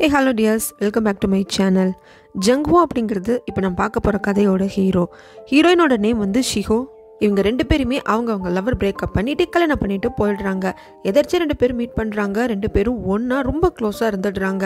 Hey, hello dears, welcome back to my channel. Jung-ho அப்படிங்கிறது இப்போ நான் பார்க்க போற கதையோட ஹீரோ. ஹீரோயினோட நேம் வந்து ஷிஹோ. இவங்க ரெண்டு பேருமே அவங்க லவர் பிரேக்கப் பண்ணிட்டு கல்யாணம் பண்ணிட்டு போயிடுறாங்க. எதர்ச்சி ரெண்டு பேரும் மீட் பண்றாங்க, ரெண்டு பேரும் ஒன்னா ரொம்ப க்ளோஸா இருந்துடுறாங்க.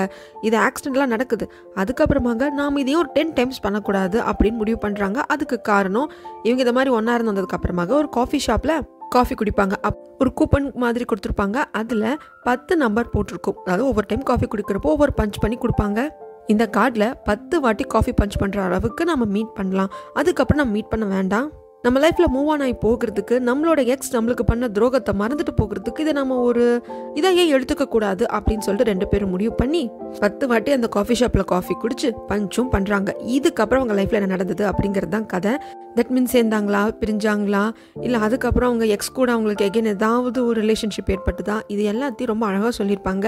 இது ஆக்சிடென்ட்லாம் நடக்குது. அதுக்கப்புறமாங்க நாம இதையும் ஒரு 10 டைம்ஸ் பண்ணக்கூடாது அப்படின்னு முடிவு பண்றாங்க. அதுக்கு காரணம் இவங்க இந்த மாதிரி ஒன்னா இருந்ததுக்கு அப்புறமாக ஒரு காஃபி ஷாப்ல காஃபி குடிப்பாங்க. ஒரு கூப்பன் மாதிரி கொடுத்துருப்பாங்க, அதில் 10 நம்பர் போட்டிருக்கும். அதாவது ஒவ்வொரு டைம் காஃபி குடிக்கிறப்போ ஒவ்வொரு பஞ்ச் பண்ணி கொடுப்பாங்க. இந்த கார்டில் 10 வாட்டி காஃபி பஞ்ச் பண்ணுற அளவுக்கு நம்ம மீட் பண்ணலாம். அதுக்கப்புறம் நம்ம மீட் பண்ண வேண்டாம். நம்ம லைஃப்பில் மூவ் ஆன் ஆகி போகிறதுக்கு, நம்மளோட எக்ஸ் நம்மளுக்கு பண்ண துரோகத்தை மறந்துட்டு போகிறதுக்கு இதை நம்ம ஒரு இதையே எடுத்துக்கக்கூடாது அப்படின்னு சொல்லிட்டு ரெண்டு பேரும் முடிவு பண்ணி 10 வாட்டி அந்த காஃபி ஷாப்பில் காஃபி குடிச்சு பஞ்சும் பண்ணுறாங்க. இதுக்கப்புறம் அவங்க லைஃப்பில் என்ன நடந்தது அப்படிங்கிறது தான் கதை. தட் மீன்ஸ் சேர்ந்தாங்களா, பிரிஞ்சாங்களா, இல்லை அதுக்கப்புறம் அவங்க எக்ஸ் கூட அவங்களுக்கு எகைன் ஏதாவது ஒரு ரிலேஷன்ஷிப் ஏற்பட்டுதா, இது எல்லாத்தையும் ரொம்ப அழகாக சொல்லியிருப்பாங்க.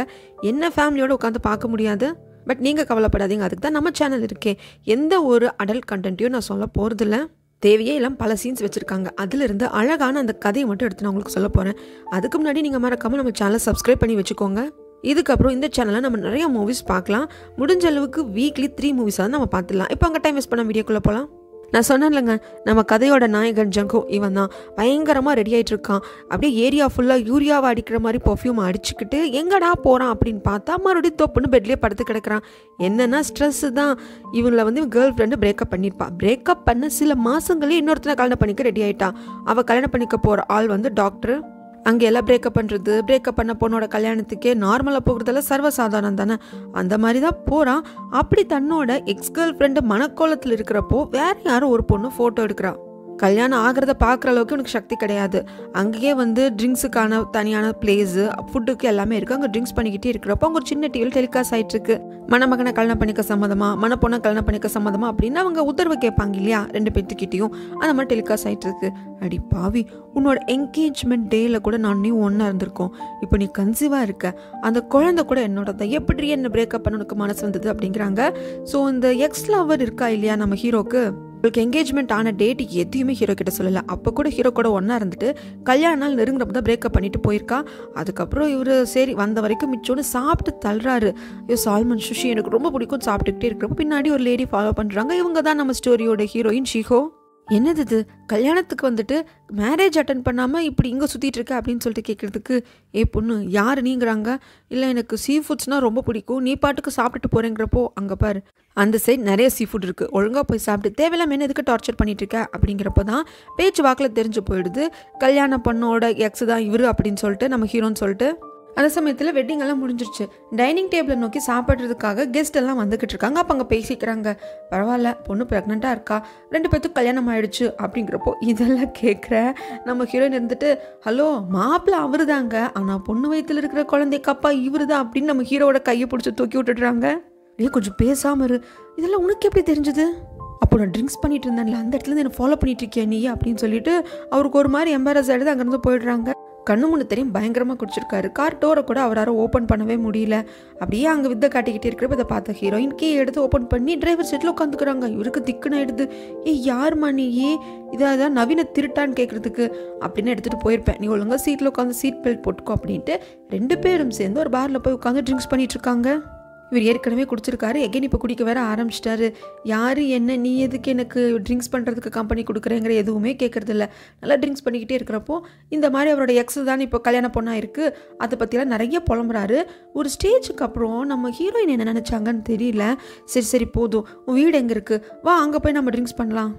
என்ன ஃபேமிலியோடு உட்காந்து பார்க்க முடியாது, பட் நீங்கள் கவலைப்படாதீங்க, அதுக்கு தான் நம்ம சேனல் இருக்கே. எந்த ஒரு அடல்ட் கண்டென்ட்டையும் நான் சொல்ல போகிறதில்ல. தேவையே எல்லாம் பல சீன்ஸ் வச்சுருக்காங்க, அதிலிருந்து அழகான அந்த கதையை மட்டும் எடுத்து நான் உங்களுக்கு சொல்ல போகிறேன். அதுக்கு முன்னாடி நீங்கள் மறக்காமல் நம்ம சேனலை சப்ஸ்கிரைப் பண்ணி வச்சுக்கோங்க. இதுக்கப்புறம் இந்த சேனலில் நம்ம நிறைய மூவிஸ் பார்க்கலாம். முடிஞ்ச அளவுக்கு வீக்லி 3 மூவிஸாவது நம்ம பார்த்துடலாம். இப்போ அங்கே டைம் வேஸ்ட் பண்ண வீடியோக்குள்ளே போகலாம். நான் சொன்னேன்லங்க, நம்ம கதையோட நாயகன் ஜங்கோ இவன் தான் பயங்கரமாக ரெடி ஆகிட்டு இருக்கான். அப்படியே ஏரியா ஃபுல்லாக யூரியாவை அடிக்கிற மாதிரி பர்ஃப்யூம் அடிச்சுக்கிட்டு எங்கடா போகிறான் அப்படின்னு பார்த்தா மறுபடியும் தொப்புன்னு பெட்லேயே படுத்து கிடக்கிறான். என்னென்னா ஸ்ட்ரெஸ்ஸு தான். இவங்களை வந்து கேர்ள் ஃப்ரெண்டு பிரேக்கப் பண்ணியிருப்பான். பிரேக்கப் பண்ண சில மாதங்களே இன்னொருத்தனை கல்யாணம் பண்ணிக்க ரெடி ஆகிட்டான். அவள் கல்யாணம் பண்ணிக்க போகிற ஆள் வந்து டாக்டர். அங்கே எல்லாம் பிரேக்கப் பண்ணுறது, பிரேக்கப் பண்ண பொண்ணோட கல்யாணத்துக்கே நார்மலாக போகிறதெல்லாம் சர்வசாதாரணம் தானே. அந்த மாதிரி தான் போகிறான். அப்படி தன்னோட எக்ஸ் கேர்ள் ஃப்ரெண்டு மனக்கோலத்தில் இருக்கிறப்போ வேற யாரும் ஒரு பொண்ணு ஃபோட்டோ எடுக்கிறான். கல்யாணம் ஆகிறத பார்க்குற அளவுக்கு உனக்கு சக்தி கிடையாது. அங்கேயே வந்து ட்ரிங்க்ஸுக்கான தனியான பிளேஸு, ஃபுட்டுக்கு எல்லாமே இருக்குது. அங்கே ட்ரிங்க்ஸ் பண்ணிக்கிட்டே இருக்கிறப்போ அவங்க ஒரு சின்ன டிவியில் டெலிகாஸ்ட் ஆகிட்டு இருக்கு. மணமகனை கல்யாணம் பண்ணிக்க சம்மதமாக, மணப்பொண்ணை கல்யாணம் பண்ணிக்க சம்மதமா அப்படின்னு அவங்க உத்தரவு கேட்பாங்க இல்லையா, ரெண்டு பேர்த்துக்கிட்டையும். அந்த மாதிரி டெலிகாஸ்ட் ஆகிட்டு இருக்கு. அடி பாவி, உன்னோட என்கேஜ்மெண்ட் டேயில் கூட நான் நீ ஒன்றா இருந்திருக்கோம். இப்போ நீ கன்சீவாக இருக்க, அந்த குழந்தை கூட என்னோடத எப்படி என்ன பிரேக்கப் பண்ண உனக்கு மனசு வந்தது அப்படிங்கிறாங்க. ஸோ இந்த எக்ஸ்ட்ரா அவர் இருக்கா இல்லையா நம்ம ஹீரோக்கு, உங்களுக்கு என்கேஜ்மெண்ட் ஆன டேட்டு எதையுமே ஹீரோ கிட்ட சொல்லலை. அப்போ கூட ஹீரோ கூட ஒன்றா இருந்துட்டு கல்யாண நாள் நெருங்குறப்ப தான் பிரேக்கப் பண்ணிட்டு போயிருக்கா. அதுக்கப்புறம் இவர் சரி வந்த வரைக்கும் மிச்சோன்னு சாப்பிட்டு தள்ளுறாரு. ஐயோ சால்மன் சுஷி எனக்கு ரொம்ப பிடிக்கும் சாப்பிட்டுக்கிட்டே இருக்கிறப்போ பின்னாடி ஒரு லேடி ஃபாலோ பண்ணுறாங்க. இவங்க தான் நம்ம ஸ்டோரியோட ஹீரோயின் ஷிஹோ. என்னது இது, கல்யாணத்துக்கு வந்துட்டு மேரேஜ் அட்டன் பண்ணாமல் இப்படி இங்கே சுற்றிட்டு இருக்க அப்படின்னு சொல்லிட்டு கேட்குறதுக்கு, ஏ பொண்ணு யார் நீங்கிறாங்க. இல்லை எனக்கு சீ ஃபுட்ஸ்னால் ரொம்ப பிடிக்கும், நீ பாட்டுக்கு சாப்பிட்டுட்டு போகிறேங்கிறப்போ அங்கே பாரு அந்த சைட் நிறைய சீ ஃபுட் இருக்குது, ஒழுங்காக போய் சாப்பிட்டு தேவையில்லாம என்ன எதுக்கு டார்ச்சர் பண்ணிட்டு இருக்க அப்படிங்கிறப்போ தான் பேச்சு வாக்கில் தெரிஞ்சு போயிடுது கல்யாண பொண்ணோட எக்ஸ் தான் இவர் அப்படின்னு சொல்லிட்டு நம்ம ஹீரோன்னு சொல்லிட்டு. அந்த சமயத்தில் வெட்டிங் எல்லாம் முடிஞ்சிருச்சு. டைனிங் டேபிளை நோக்கி சாப்பிட்றதுக்காக கெஸ்ட் எல்லாம் வந்துக்கிட்டு இருக்காங்க. அப்போ அங்கே பேசிக்கிறாங்க, பரவாயில்ல பொண்ணு ப்ரெக்னெண்ட்டாக இருக்கா, ரெண்டு பேர்த்துக்கு கல்யாணம் ஆகிடுச்சு அப்படிங்கிறப்போ இதெல்லாம் கேட்குற நம்ம ஹீரோயின் இருந்துட்டு, ஹலோ மாப்பிள்ளை அவரு தாங்க, ஆனால் பொண்ணு வயிற்றுல இருக்கிற குழந்தைக்கப்பா இவரு தான் அப்படின்னு நம்ம ஹீரோவோட கையை பிடிச்சி தூக்கி விட்டுடுறாங்க. ஏ கொஞ்சம் பேசாமல் இரு, இதெல்லாம் உனக்கு எப்படி தெரிஞ்சது, அப்போ நான் ட்ரிங்க்ஸ் பண்ணிட்டு இருந்தேன்ல அந்த இடத்துலேருந்து என்னை ஃபாலோ பண்ணிட்டு இருக்கியா நீ அப்படின்னு சொல்லிட்டு அவருக்கு ஒரு மாதிரி எம்பாரஸ் ஆகிடுது. அங்கேருந்து போயிடுறாங்க. கண்ணு முன்னு தெரியும் பயங்கரமாக குடிச்சிருக்காரு. கார் டோரை கூட அவரால் ஓப்பன் பண்ணவே முடியல. அப்படியே அங்கே வித்த காட்டிக்கிட்டே இருக்கிறப்ப இதை பார்த்த ஹீரோயின் கீ எடுத்து ஓப்பன் பண்ணி டிரைவர் சீட்டில் உட்காந்துக்கிறாங்க. இவருக்கு திக்குன்னு ஆயிடுது. ஏ யாருமா நீ, ஏ இதான் நவீன திருட்டான்னு கேட்குறதுக்கு அப்படின்னு எடுத்துகிட்டு போயிருப்பேன், நீ ஒழுங்காக சீட்டில் உட்காந்து சீட் பெல்ட் போட்டுக்கோ அப்படின்ட்டு ரெண்டு பேரும் சேர்ந்து ஒரு பாரில் போய் உட்காந்து ட்ரிங்க்ஸ் பண்ணிட்டு இருக்காங்க. இவர் ஏற்கனவே குடிச்சிருக்காரு, எகைன் இப்போ குடிக்க வேற ஆரம்பிச்சிட்டாரு. யார் என்ன நீ எதுக்கு எனக்கு ட்ரிங்க்ஸ் பண்ணுறதுக்கு கம்பெனி கொடுக்குறேங்கிற எதுவுமே கேட்குறதில்ல. நல்லா ட்ரிங்க்ஸ் பண்ணிக்கிட்டே இருக்கிறப்போ இந்த மாதிரி அவரோட எக்ஸ் தான் இப்போ கல்யாணம் பொண்ணாக இருக்குது, அதை பற்றிலாம் நிறைய புலம்புறாரு. ஒரு ஸ்டேஜுக்கு அப்புறம் நம்ம ஹீரோயின் என்ன நினச்சாங்கன்னு தெரியல, சரி சரி போதும் உன் வீடு எங்கே இருக்குது, வா அங்கே போய் நம்ம ட்ரிங்க்ஸ் பண்ணலாம்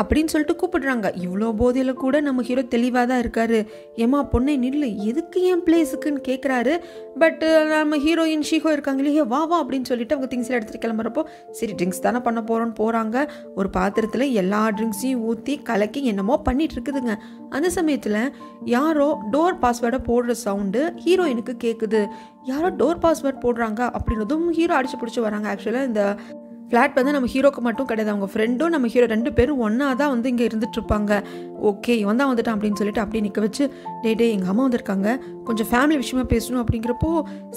அப்படின்னு சொல்லிட்டு கூப்பிடுறாங்க. இவ்வளோ போதையில் கூட நம்ம ஹீரோ தெளிவாக தான் இருக்காரு. ஏமா பொண்ணை நில்லு, எதுக்கு என் பிளேஸுக்குன்னு கேட்குறாரு. பட் நம்ம ஹீரோயின் ஷிஹோ இருக்காங்க இல்லையா, வா வா அப்படின்னு சொல்லிட்டு அவங்க திங்ஸ்லாம் எடுத்துகிட்டு கிளம்புறப்போ சரி ட்ரிங்க்ஸ் தானே பண்ண போகிறோன்னு போகிறாங்க. ஒரு பாத்திரத்தில் எல்லா ட்ரிங்க்ஸையும் ஊற்றி கலக்கி என்னமோ பண்ணிட்டு இருக்குதுங்க. அந்த சமயத்தில் யாரோ டோர் பாஸ்வேர்டை போடுற சவுண்டு ஹீரோயினுக்கு கேட்குது. யாரோ டோர் பாஸ்வேர்ட் போடுறாங்க அப்படின்றதும் ஹீரோ அடிச்சு பிடிச்சி வராங்க. ஆக்சுவலாக இந்த ஃப்ளாட் வந்து நம்ம ஹீரோக்கு மட்டும் கிடையாது, அவங்க ஃப்ரெண்டும் நம்ம ஹீரோ ரெண்டு பேரும் ஒன்றா தான் வந்து இங்கே இருந்துகிட்ருப்பாங்க. ஓகே இவன் தான் வந்துட்டான் அப்படின்னு சொல்லிட்டு அப்படியே நிற்க வச்சு, டே எங்கள் அம்மா வந்திருக்காங்க கொஞ்சம் ஃபேமிலி விஷயமா பேசணும் அப்படிங்கிறப்போ,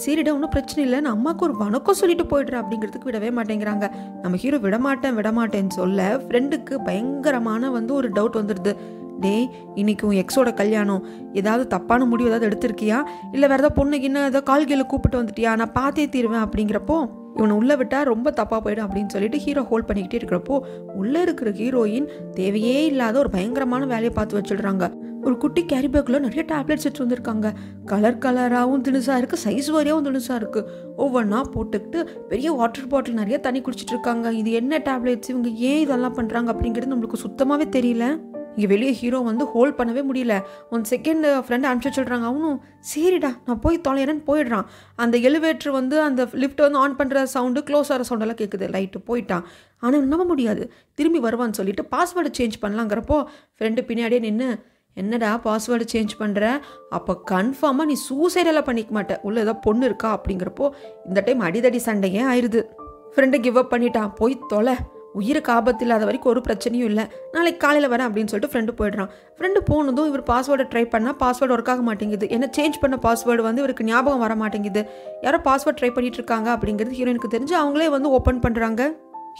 சரிடா ஒன்றும் பிரச்சனை இல்லை நான் அம்மாவுக்கு ஒரு வணக்கம் சொல்லிட்டு போய்ட்றேன் அப்படிங்கிறதுக்கு விடவே மாட்டேங்கிறாங்க. நம்ம ஹீரோ விடமாட்டேன்னு சொல்ல ஃப்ரெண்டுக்கு பயங்கரமான வந்து ஒரு டவுட் வந்துடுது. டே இன்னைக்கு உன் எக்ஸோட கல்யாணம், ஏதாவது தப்பான முடிவு ஏதாவது எடுத்திருக்கியா, இல்லை வேறு ஏதாவது பொண்ணுக்கு இன்னும் ஏதாவது கால்கையில் கூப்பிட்டு வந்துட்டியா, நான் பார்த்தே தீருவேன் அப்படிங்கிறப்போ இவனை உள்ளே விட்டால் ரொம்ப தப்பாக போயிடும் அப்படின்னு சொல்லிட்டு ஹீரோ ஹோல்ட் பண்ணிக்கிட்டே இருக்கிறப்போ உள்ளே இருக்கிற ஹீரோயின் தேவையே இல்லாத ஒரு பயங்கரமான வேலையை பார்த்து வச்சுடுறாங்க. ஒரு குட்டி கேரி பேக்கில் நிறைய டேப்லெட்ஸ் எடுத்து வந்திருக்காங்க. கலர் கலராகவும் திணுசாக இருக்குது, சைஸ் வரையாகவும் திணுசாக இருக்குது. ஒவ்வொன்றா போட்டுக்கிட்டு பெரிய வாட்டர் பாட்டில் நிறைய தண்ணி குடிச்சிட்டு இருக்காங்க. இது என்ன டேப்லெட்ஸ், இவங்க ஏன் இதெல்லாம் பண்ணுறாங்க அப்படிங்கிறது நம்மளுக்கு சுத்தமாகவே தெரியல. இங்கே வெளியே ஹீரோ வந்து ஹோல்ட் பண்ணவே முடியல. ஒன் செகண்ட் ஃப்ரெண்டு அனுப்பிச்சி வச்சுட்றாங்க. அவனும் சரிடா நான் போய் தொலைறேன்னு போயிடுறான். அந்த எலிவேட்ரு வந்து அந்த லிஃப்ட்டை வந்து ஆன் பண்ணுற சவுண்டு, க்ளோஸ் ஆகிற சவுண்டெல்லாம் கேட்குது. லைட்டு போயிட்டான். ஆனால் நம்ப முடியாது, திரும்பி வருவான்னு சொல்லிட்டு பாஸ்வேர்டு சேஞ்ச் பண்ணலாங்கிறப்போ ஃப்ரெண்டு பின்னாடியே நின்று என்னடா பாஸ்வேர்டு சேஞ்ச் பண்ணுற, அப்போ கன்ஃபார்மாக நீ சூசைடெல்லாம் பண்ணிக்க மாட்டேன், உள்ளே ஏதோ பொண்ணு இருக்கா அப்படிங்கிறப்போ இந்த டைம் அடிதடி சண்டையே ஆயிடுது. ஃப்ரெண்டு கிவ் அப் பண்ணிட்டான், போய் தொலை, உயிருக்கு ஆபத்து இல்லாத வரைக்கும் ஒரு பிரச்சனையும் இல்லை, நாளைக்கு காலையில் வரேன் அப்படின்னு சொல்லிட்டு ஃப்ரெண்டு போயிடுறான். ஃப்ரெண்டு போனதும் இவர் பாஸ்வேர்டை ட்ரை பண்ணால் பாஸ்வேர்டு ஒர்க் ஆக மாட்டேங்குது. ஏன்னா சேஞ்ச் பண்ண பாஸ்வேர்டு வந்து இவருக்கு ஞாபகம் வர மாட்டேங்குது. யாரோ பாஸ்வேர்டு ட்ரை பண்ணிட்டு இருக்காங்க அப்படிங்கிறது ஹீரோயினுக்கு தெரிஞ்சு அவங்களே வந்து ஓப்பன் பண்ணுறாங்க.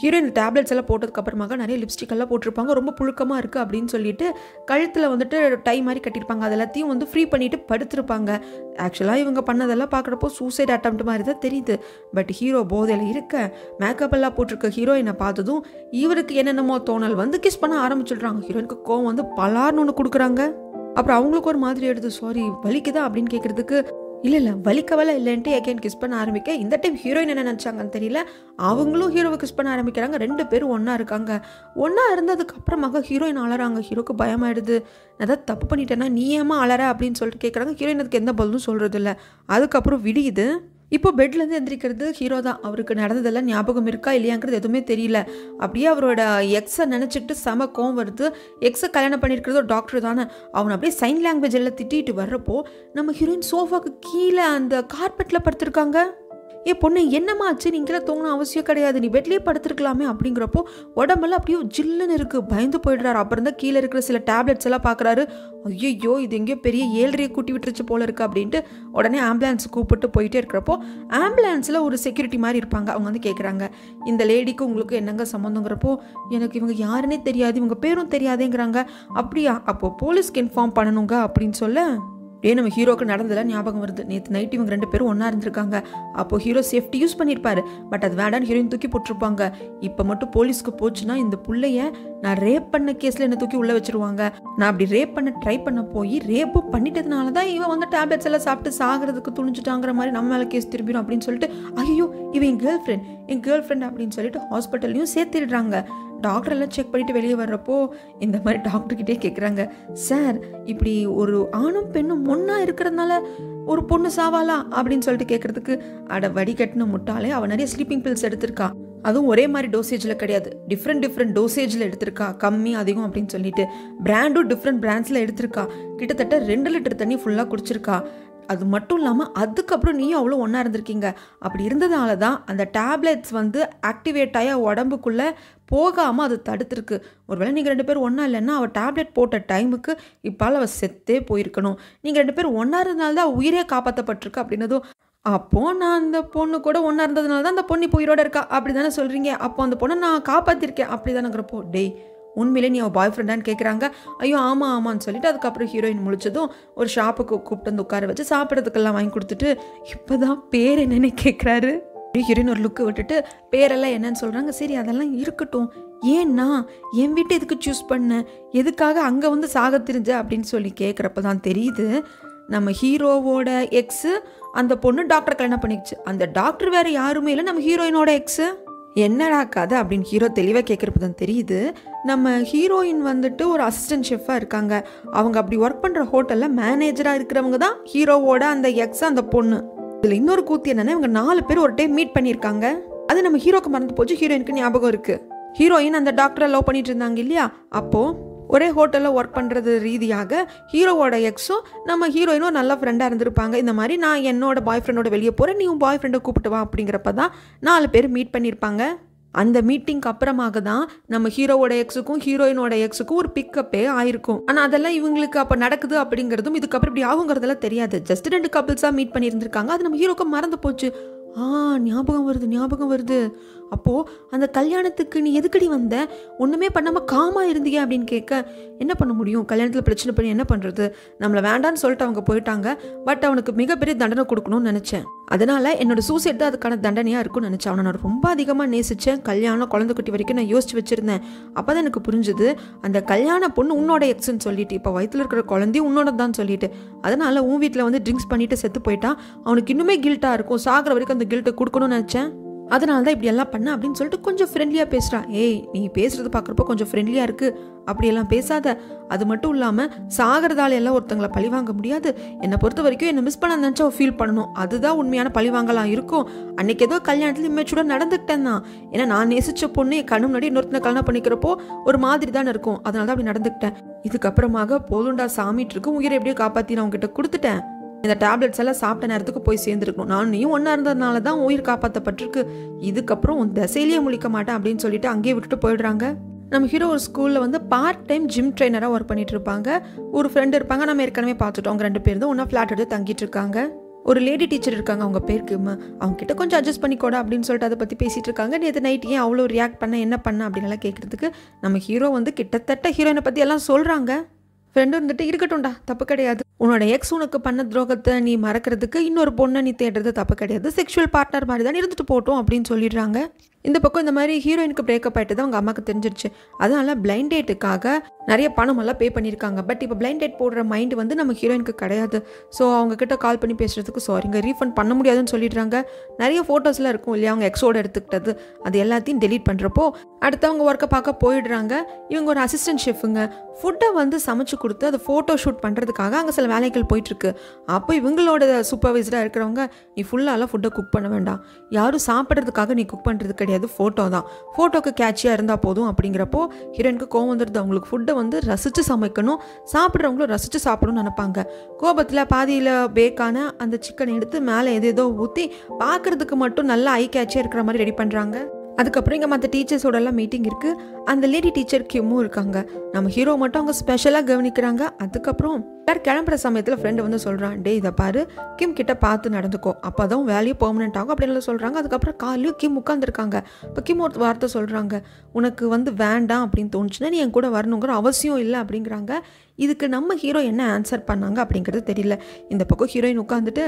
ஹீரோயின் டேப்லெட்ஸ் எல்லாம் போட்டதுக்கப்புறமாக நிறைய லிப்ஸ்டிக்கெல்லாம் போட்டிருப்பாங்க, ரொம்ப புழுக்கமாக இருக்குது அப்படின்னு சொல்லிட்டு கழுத்தில் வந்துட்டு டை மாதிரி கட்டியிருப்பாங்க. அது எல்லாத்தையும் வந்து ஃப்ரீ பண்ணிவிட்டு படுத்துருப்பாங்க. ஆக்சுவலாக இவங்க பண்ணதெல்லாம் பார்க்குறப்போ சூசைட் அட்டம்ப்ட் மாதிரி தான் தெரியுது. பட் ஹீரோ போதையில் இருக்க மேக்கப் எல்லாம் போட்டிருக்க ஹீரோயினை பார்த்ததும் இவருக்கு என்னென்னமோ தோணல் வந்து கிஸ் பண்ண ஆரம்பிச்சிடுறாங்க. ஹீரோயினுக்கு கோவம் வந்து பலார்னு ஒன்று கொடுக்குறாங்க. அப்புறம் அவங்களுக்கு ஒரு மாதிரி எடுத்து சாரி வலிக்குதா அப்படின்னு கேட்குறதுக்கு இல்லை இல்லை வலிக்கவலை இல்லைன்ட்டு எகைன் கிஸ் பண்ண ஆரம்பிக்க இந்த டைம் ஹீரோயின் என்ன நினச்சாங்கன்னு தெரியல, அவங்களும் ஹீரோவை கிஸ் பண்ண ஆரம்பிக்கிறாங்க. ரெண்டு பேரும் ஒன்றா இருக்காங்க. ஒன்றா இருந்ததுக்கு அப்புறமாக ஹீரோயின் அழறாங்க. ஹீரோக்கு பயமாயிடுது. நான் தான் தப்பு பண்ணிட்டேன்னா நீ ஏமா அழற அப்படின்னு சொல்லிட்டு கேட்குறாங்க. ஹீரோயின் அதுக்கு எந்த பதிலும் சொல்கிறது இல்லை. அதுக்கப்புறம் விடியுது. இப்போ பெட்லேருந்து எந்திரிக்கிறது ஹீரோ தான். அவருக்கு நடந்ததெல்லாம் ஞாபகம் இருக்கா இல்லையாங்கிறது எதுவுமே தெரியல. அப்படியே அவரோட எக்ஸை நினச்சிக்கிட்டு செம கோவம் வருது. எக்ஸை கல்யாணம் பண்ணியிருக்கிறது ஒரு டாக்டர் தானே. அவன் அப்படியே சைன் லாங்குவேஜ் எல்லாம் திட்டிகிட்டு வர்றப்போ நம்ம ஹீரோயின் சோஃபாக்கு கீழே அந்த கார்பெட்டில் படுத்துருக்காங்க. ஏ பொண்ணு என்னம்மா ஆச்சு, நீங்களாம் தூங்கின அவசியம் கிடையாது, நீ பெட்லேயே படுத்துருக்கலாமே அப்படிங்கிறப்போ உடம்பெல்லாம் அப்படியே ஜில்லுன்னு இருக்குது. பயந்து போயிடுறாரு. அப்புறம் தான் கீழே இருக்கிற சில டேப்லெட்ஸ் எல்லாம் பார்க்குறாரு. ஐயோ இது எங்கேயோ பெரிய ஏழ்றையை கூட்டி விட்டுருச்சு போல இருக்குது அப்படின்ட்டு உடனே ஆம்புலன்ஸ் கூப்பிட்டு போயிட்டே இருக்கிறப்போ ஆம்புலன்ஸில் ஒரு செக்யூரிட்டி மாதிரி இருப்பாங்க. அவங்க வந்து கேட்குறாங்க இந்த லேடிக்கு உங்களுக்கு என்னங்க சம்மந்தங்கிறப்போ எனக்கு இவங்க யாருன்னே தெரியாது, இவங்க பேரும் தெரியாதேங்கிறாங்க. அப்படியா அப்போது போலீஸ்க்கு இன்ஃபார்ம் பண்ணணுங்க அப்படின்னு சொல்ல ஏன் நம்ம ஹீரோக்கு நடந்ததெல்லாம் ஞாபகம் வருது. நேற்று நைட் இவங்க ரெண்டு பேரும் ஒன்றா இருந்திருக்காங்க. அப்போது ஹீரோ சேஃப்டி யூஸ் பண்ணியிருப்பாரு. பட் அது வேண்டான்னு ஹீரோயின் தூக்கி போட்டிருப்பாங்க. இப்போ மட்டும் போலீஸ்க்கு போச்சுன்னா இந்த பிள்ளைய நான் ரேப் பண்ண கேஸில் என்னை தூக்கி உள்ளே வச்சுருவாங்க. நான் அப்படி ரேப் பண்ண ட்ரை பண்ண போய் ரேப்பு பண்ணிட்டதுனால தான் இவன் வந்து டேப்லெட்ஸ் எல்லாம் சாப்பிட்டு சாகிறதுக்கு துணிஞ்சிட்டாங்கிற மாதிரி நம்ம மேலே கேஸ் திரும்பிடும் அப்படின்னு சொல்லிட்டு ஐயோ இவன் என் கேர்ள் ஃப்ரெண்ட் அப்படின்னு சொல்லிட்டு ஹாஸ்பிட்டல்லையும் சேர்த்துடுறாங்க. டாக்டரெல்லாம் செக் பண்ணிவிட்டு வெளியே வர்றப்போ இந்த மாதிரி டாக்டர்கிட்டே கேட்குறாங்க, சார் இப்படி ஒரு ஆணும் பெண்ணும் ஒன்றா இருக்கிறதுனால ஒரு பொண்ணு சாவாலா அப்படின்னு சொல்லிட்டு கேட்குறதுக்கு அட வடிகட்டின முட்டாளே, அவன் நிறைய ஸ்லீப்பிங் பில்ஸ் எடுத்திருக்கா, அதுவும் ஒரே மாதிரி டோசேஜில் கிடையாது, டிஃப்ரெண்ட் டோசேஜில் எடுத்திருக்கா, கம்மி அதிகம் அப்படின்னு சொல்லிட்டு பிராண்டும் டிஃப்ரெண்ட் பிராண்ட்ஸில் எடுத்திருக்கா, கிட்டத்தட்ட 2 லிட்டர் தண்ணி ஃபுல்லாக குடிச்சிருக்கா, அது மட்டும் இல்லாமல் அதுக்கப்புறம் நீயும் அவ்வளோ ஒன்றா இருந்திருக்கீங்க, அப்படி இருந்ததால தான் அந்த டேப்லெட்ஸ் வந்து ஆக்டிவேட் ஆகி உடம்புக்குள்ளே போகாமல் அது தடுத்துருக்கு. ஒருவேளை நீங்கள் 2 பேரும் ஒன்றா இல்லைன்னா அவள் டேப்லெட் போட்ட டைமுக்கு இப்பால் அவள் செத்தே போயிருக்கணும், நீங்கள் 2 பேரும் ஒன்றா இருந்தால்தான் உயிரே காப்பாற்றப்பட்டிருக்கு அப்படின்னதும் அப்போது நான் அந்த பொண்ணு கூட ஒன்றா இருந்ததுனால தான் அந்த பொண்ணு இப்போ உயிரோடு இருக்கா அப்படி தானே சொல்கிறீங்க, அப்போ அந்த பொண்ணை நான் காப்பாற்றிருக்கேன் அப்படி தானேங்கிறப்போ டெய் உண்மையிலே நீ அவள் பாய் ஃப்ரெண்டான்னு கேட்குறாங்க. ஐயோ ஆமாம் ஆமான்னு சொல்லிட்டு அதுக்கப்புறம் ஹீரோயின் முழிச்சதும் ஒரு ஷாப்புக்கு கூப்பிட்டு வந்து உட்கார வச்சு சாப்பிட்றதுக்கெல்லாம் வாங்கி கொடுத்துட்டு இப்போ தான் பேர் என்னென்னு கேட்குறாரு. ஹீரோயின் ஒரு லுக்கு விட்டுட்டு பேரெல்லாம் என்னன்னு சொல்கிறாங்க. சரி அதெல்லாம் இருக்கட்டும், ஏன்னா என் வீட்டை எதுக்கு சூஸ் பண்ண, எதுக்காக அங்கே வந்து சாக தெரிஞ்ச அப்படின்னு சொல்லி கேட்குறப்ப தான் தெரியுது நம்ம ஹீரோவோட எக்ஸு அந்த பொண்ணு டாக்டர் கல்யாணம் பண்ணிக்கிச்சு, அந்த டாக்டர் வேறு யாருமே இல்லை நம்ம ஹீரோயினோட எக்ஸு. என்னடா கதை அப்படின்னு ஹீரோ தெளிவாக கேட்குறப்ப தான் தெரியுது நம்ம ஹீரோயின் வந்துட்டு ஒரு அசிஸ்டன்ட் ஷெஃபாக இருக்காங்க. அவங்க அப்படி ஒர்க் பண்ணுற ஹோட்டலில் மேனேஜராக இருக்கிறவங்க தான் ஹீரோவோட அந்த எக்ஸ் அந்த பொண்ணு. இதில் இன்னொரு கூத்து என்னென்னா இவங்க 4 பேர் ஒரு டைம் மீட் பண்ணியிருக்காங்க. அது நம்ம ஹீரோக்கு மறந்து போச்சு, ஹீரோயினுக்கு ஞாபகம் இருக்குது. ஹீரோயின் அந்த டாக்டரை லவ் பண்ணிட்டு இருந்தாங்க இல்லையா, அப்போது ஒரே ஹோட்டலில் ஒர்க் பண்ணுறது ரீதியாக ஹீரோவோட எக்ஸும் நம்ம ஹீரோயினும் நல்ல ஃப்ரெண்டாக இருந்திருப்பாங்க. இந்த மாதிரி நான் என்னோட பாய் ஃப்ரெண்டோட வெளியே போகிறேன், நீ உன் பாய் ஃப்ரெண்டை கூப்பிட்டு வா அப்படிங்கிறப்ப தான் 4 பேர் மீட் பண்ணியிருப்பாங்க. அந்த மீட்டிங்க்கு அப்புறமாக தான் நம்ம ஹீரோவோட எக்ஸுக்கும் ஹீரோயினோட எக்ஸுக்கும் ஒரு பிக்கப்பே ஆயிருக்கும். ஆனால் அதெல்லாம் இவங்களுக்கு அப்போ நடக்குது அப்படிங்கிறதும் இதுக்கப்புறம் இப்படி ஆகுங்கிறதெல்லாம் தெரியாது. ஜஸ்ட் 2 கப்பிள்ஸாக மீட் பண்ணியிருந்திருக்காங்க. அது நம்ம ஹீரோக்கு மறந்து போச்சு. ஞாபகம் வருது. அப்போது அந்த கல்யாணத்துக்கு நீ எதுக்கடி வந்த, ஒன்றுமே பண்ணாமல் காமாக இருந்தீங்க அப்படின்னு கேட்க என்ன பண்ண முடியும், கல்யாணத்தில் பிரச்சனை பண்ணி என்ன பண்ணுறது, நம்மளை வேண்டான்னு சொல்லிட்டு அவங்க போயிட்டாங்க. பட் அவனுக்கு மிகப்பெரிய தண்டனை கொடுக்கணும்னு நினச்சேன். அதனால் என்னோட சூசைட் தான் அதுக்கான தண்டனையாக இருக்கும்னு நினச்சேன். அவனை நான் ரொம்ப அதிகமாக நேசித்தேன். கல்யாணம் குழந்தை குட்டி வரைக்கும் நான் யோசிச்சு வச்சுருந்தேன். அப்போ தான் எனக்கு புரிஞ்சுது, அந்த கல்யாண பொண்ணு உன்னோட எக்ஸ்ன்னு சொல்லிட்டு, இப்போ வயிற்றில் இருக்கிற குழந்தையும் உன்னோட தான் சொல்லிட்டு, அதனால் உன் வீட்டில் வந்து ட்ரிங்க்ஸ் பண்ணிவிட்டு செத்து போயிட்டான். அவனுக்கு இன்னுமே கில்ட்டாக இருக்கும். சாகிற வரைக்கும் அந்த கில்ட்டை கொடுக்கணும்னு நினச்சேன். அதனால தான் இப்படி எல்லாம் பண்ண அப்படின்னு சொல்லிட்டு கொஞ்சம் ஃப்ரெண்ட்லியாக பேசுகிறான். ஏய், நீ பேசுகிறது பார்க்குறப்போ கொஞ்சம் ஃப்ரெண்ட்லியாக இருக்குது, அப்படியெல்லாம் பேசாத. அது மட்டும் இல்லாமல் சாகிறதால எல்லாம் ஒருத்தங்களை பழி வாங்க முடியாது. என்னை பொறுத்த வரைக்கும் என்னை மிஸ் பண்ண நினச்சா ஃபீல் பண்ணணும். அதுதான் உண்மையான பழி வாங்கலாம் இருக்கும். அன்றைக்கி ஏதோ கல்யாணத்தில் இமேச்சூட நடந்துக்கிட்டேன் தான். ஏன்னா நான் நேசித்த பொண்ணு என் கண்ணு முன்னாடி இன்னொருத்தனை கல்யாணம் பண்ணிக்கிறப்போ ஒரு மாதிரி தானே இருக்கும். அதனால தான் அப்படி நடந்துக்கிட்டேன். இதுக்கப்புறமாக போதுண்டா சாமிட்டுருக்கு, உயிரை எப்படியோ காப்பாற்றி நான் உங்ககிட்ட கொடுத்துட்டேன். இந்த டேப்லெட்ஸ் எல்லாம் சாப்பிட்ட நேரத்துக்கு போய் சேர்ந்துருக்கணும். நான் நீயும் ஒன்றா இருந்ததுனால தான் உயிர் காப்பாற்றப்பட்டிருக்கு. இதுக்கப்புறம் உன் திசையிலேயே முழிக்க மாட்டேன் அப்படின்னு சொல்லிட்டு அங்கேயே விட்டுட்டு போயிடுறாங்க. நம்ம ஹீரோ ஒரு ஸ்கூலில் வந்து பார்ட் டைம் ஜிம் ட்ரைனராக ஒர்க் பண்ணிட்டு இருப்பாங்க. ஒரு ஃப்ரெண்டு இருப்பாங்க, நம்ம ஏற்கனவே பார்த்துட்டோம். அவங்க ரெண்டு பேர் தான் ஒன்றா ஃப்ளாட் எடுத்து தங்கிட்டு இருக்காங்க. ஒரு லேடி டீச்சர் இருக்காங்க, அவங்க பேருக்கு அவங்ககிட்ட கொஞ்சம் அட்ஜஸ்ட் பண்ணிக்கோடா அப்படின்னு சொல்லிட்டு அதை பற்றி பேசிகிட்டு இருக்காங்க. நேற்று நைட் ஏன் அவ்வளோ ரியாக்ட் பண்ண, என்ன பண்ண அப்படின்லாம் கேட்குறதுக்கு நம்ம ஹீரோ வந்து கிட்டத்தட்ட ஹீரோயினை பற்றி எல்லாம் சொல்கிறாங்க. ஃப்ரெண்டு வந்துட்டு, இருக்கட்டும்டா, தப்பு கிடையாது. உன்னோட எக்ஸ் உனக்கு பண்ண துரோகத்தை நீ மறக்கிறதுக்கு இன்னொரு பொண்ணை நீ தேடுறது தப்பு கிடையாது. செக்ஷுவல் பார்ட்னர் மாதிரி தான் இருந்துட்டு போட்டோம் அப்படின்னு சொல்லிடுறாங்க. இந்த பக்கம் இந்த மாதிரி ஹீரோயினுக்கு பிரேக்கப் ஆகிட்டு தான் அவங்க அம்மாவுக்கு தெரிஞ்சிருச்சு. அதனால பிளைண்ட் டேட்டுக்காக நிறைய பணம் எல்லாம் பே பண்ணியிருக்காங்க. பட் இப்போ பிளைண்ட் டேட் போடுற மைண்ட் வந்து நம்ம ஹீரோயினுக்கு கிடையாது. ஸோ அவங்ககிட்ட கால் பண்ணி பேசுகிறதுக்கு சாரிங்க, ரீஃபண்ட் பண்ண முடியாதுன்னு சொல்லிடுறாங்க. நிறைய ஃபோட்டோஸ்லாம் இருக்கும் இல்லையா, அவங்க எக்ஸோடு எடுத்துக்கிட்டது, அது எல்லாத்தையும் டெலீட் பண்ணுறப்போ அடுத்தவங்க ஒர்க்கை பார்க்க போயிடுறாங்க. இவங்க ஒரு அசிஸ்டன்ட் ஷெஃபுங்க. ஃபுட்டை வந்து சமைச்சு கொடுத்து அதை ஃபோட்டோ ஷூட் பண்ணுறதுக்காக அங்கே சில வேலைகள் போயிட்டுருக்கு. அப்போ இவங்களோட சூப்பர்வைசராக இருக்கிறவங்க, நீ ஃபுல்லாலாம் ஃபுட்டை குக் பண்ண வேண்டாம், யாரும் சாப்பிட்றதுக்காக நீ குக் பண்ணுறது கிடையாது, ஃபோட்டோ தான், ஃபோட்டோக்கு கேட்சியாக இருந்தால் போதும் அப்படிங்கிறப்போ ஹீரோயினுக்கு கோவம் வந்துடுது. அவங்களுக்கு ஃபுட்டை வந்து ரசித்து சமைக்கணும், சாப்பிட்றவங்களும் ரசித்து சாப்பிடணும்னு நினைப்பாங்க. கோபத்தில் பாதியில் பேக்கான அந்த சிக்கனை எடுத்து மேலே எதேதோ ஊற்றி பார்க்குறதுக்கு மட்டும் நல்லா ஐ கேட்சியாக இருக்கிற மாதிரி ரெடி பண்ணுறாங்க. அதுக்கப்புறம் இங்கே மற்ற டீச்சர்ஸோடலாம் மீட்டிங் இருக்குது. அந்த லேடி டீச்சர் கிம்மும் இருக்காங்க. நம்ம ஹீரோ மட்டும் அவங்க ஸ்பெஷலாக கவனிக்கிறாங்க. அதுக்கப்புறம் யார் கிளம்புற சமயத்தில் ஃப்ரெண்டு வந்து சொல்கிறான், டே இதை பாரு, கிம் கிட்ட பார்த்து நடந்துக்கோ, அப்போ தான் வேல்யூ பெர்மனெண்ட் ஆகும் அப்படின்னு சொல்கிறாங்க. அதுக்கப்புறம் காலையும் கிம் உட்காந்துருக்காங்க. இப்போ கிம் ஒரு வார்த்தை சொல்கிறாங்க, உனக்கு வந்து வேண்டாம் அப்படின்னு தோணுச்சுன்னா நீ என் கூட வரணுங்கிற அவசியம் இல்லை அப்படிங்கிறாங்க. இதுக்கு நம்ம ஹீரோ என்ன ஆன்சர் பண்ணாங்க அப்படிங்கிறது தெரியல. இந்த பக்கம் ஹீரோயின் உட்காந்துட்டு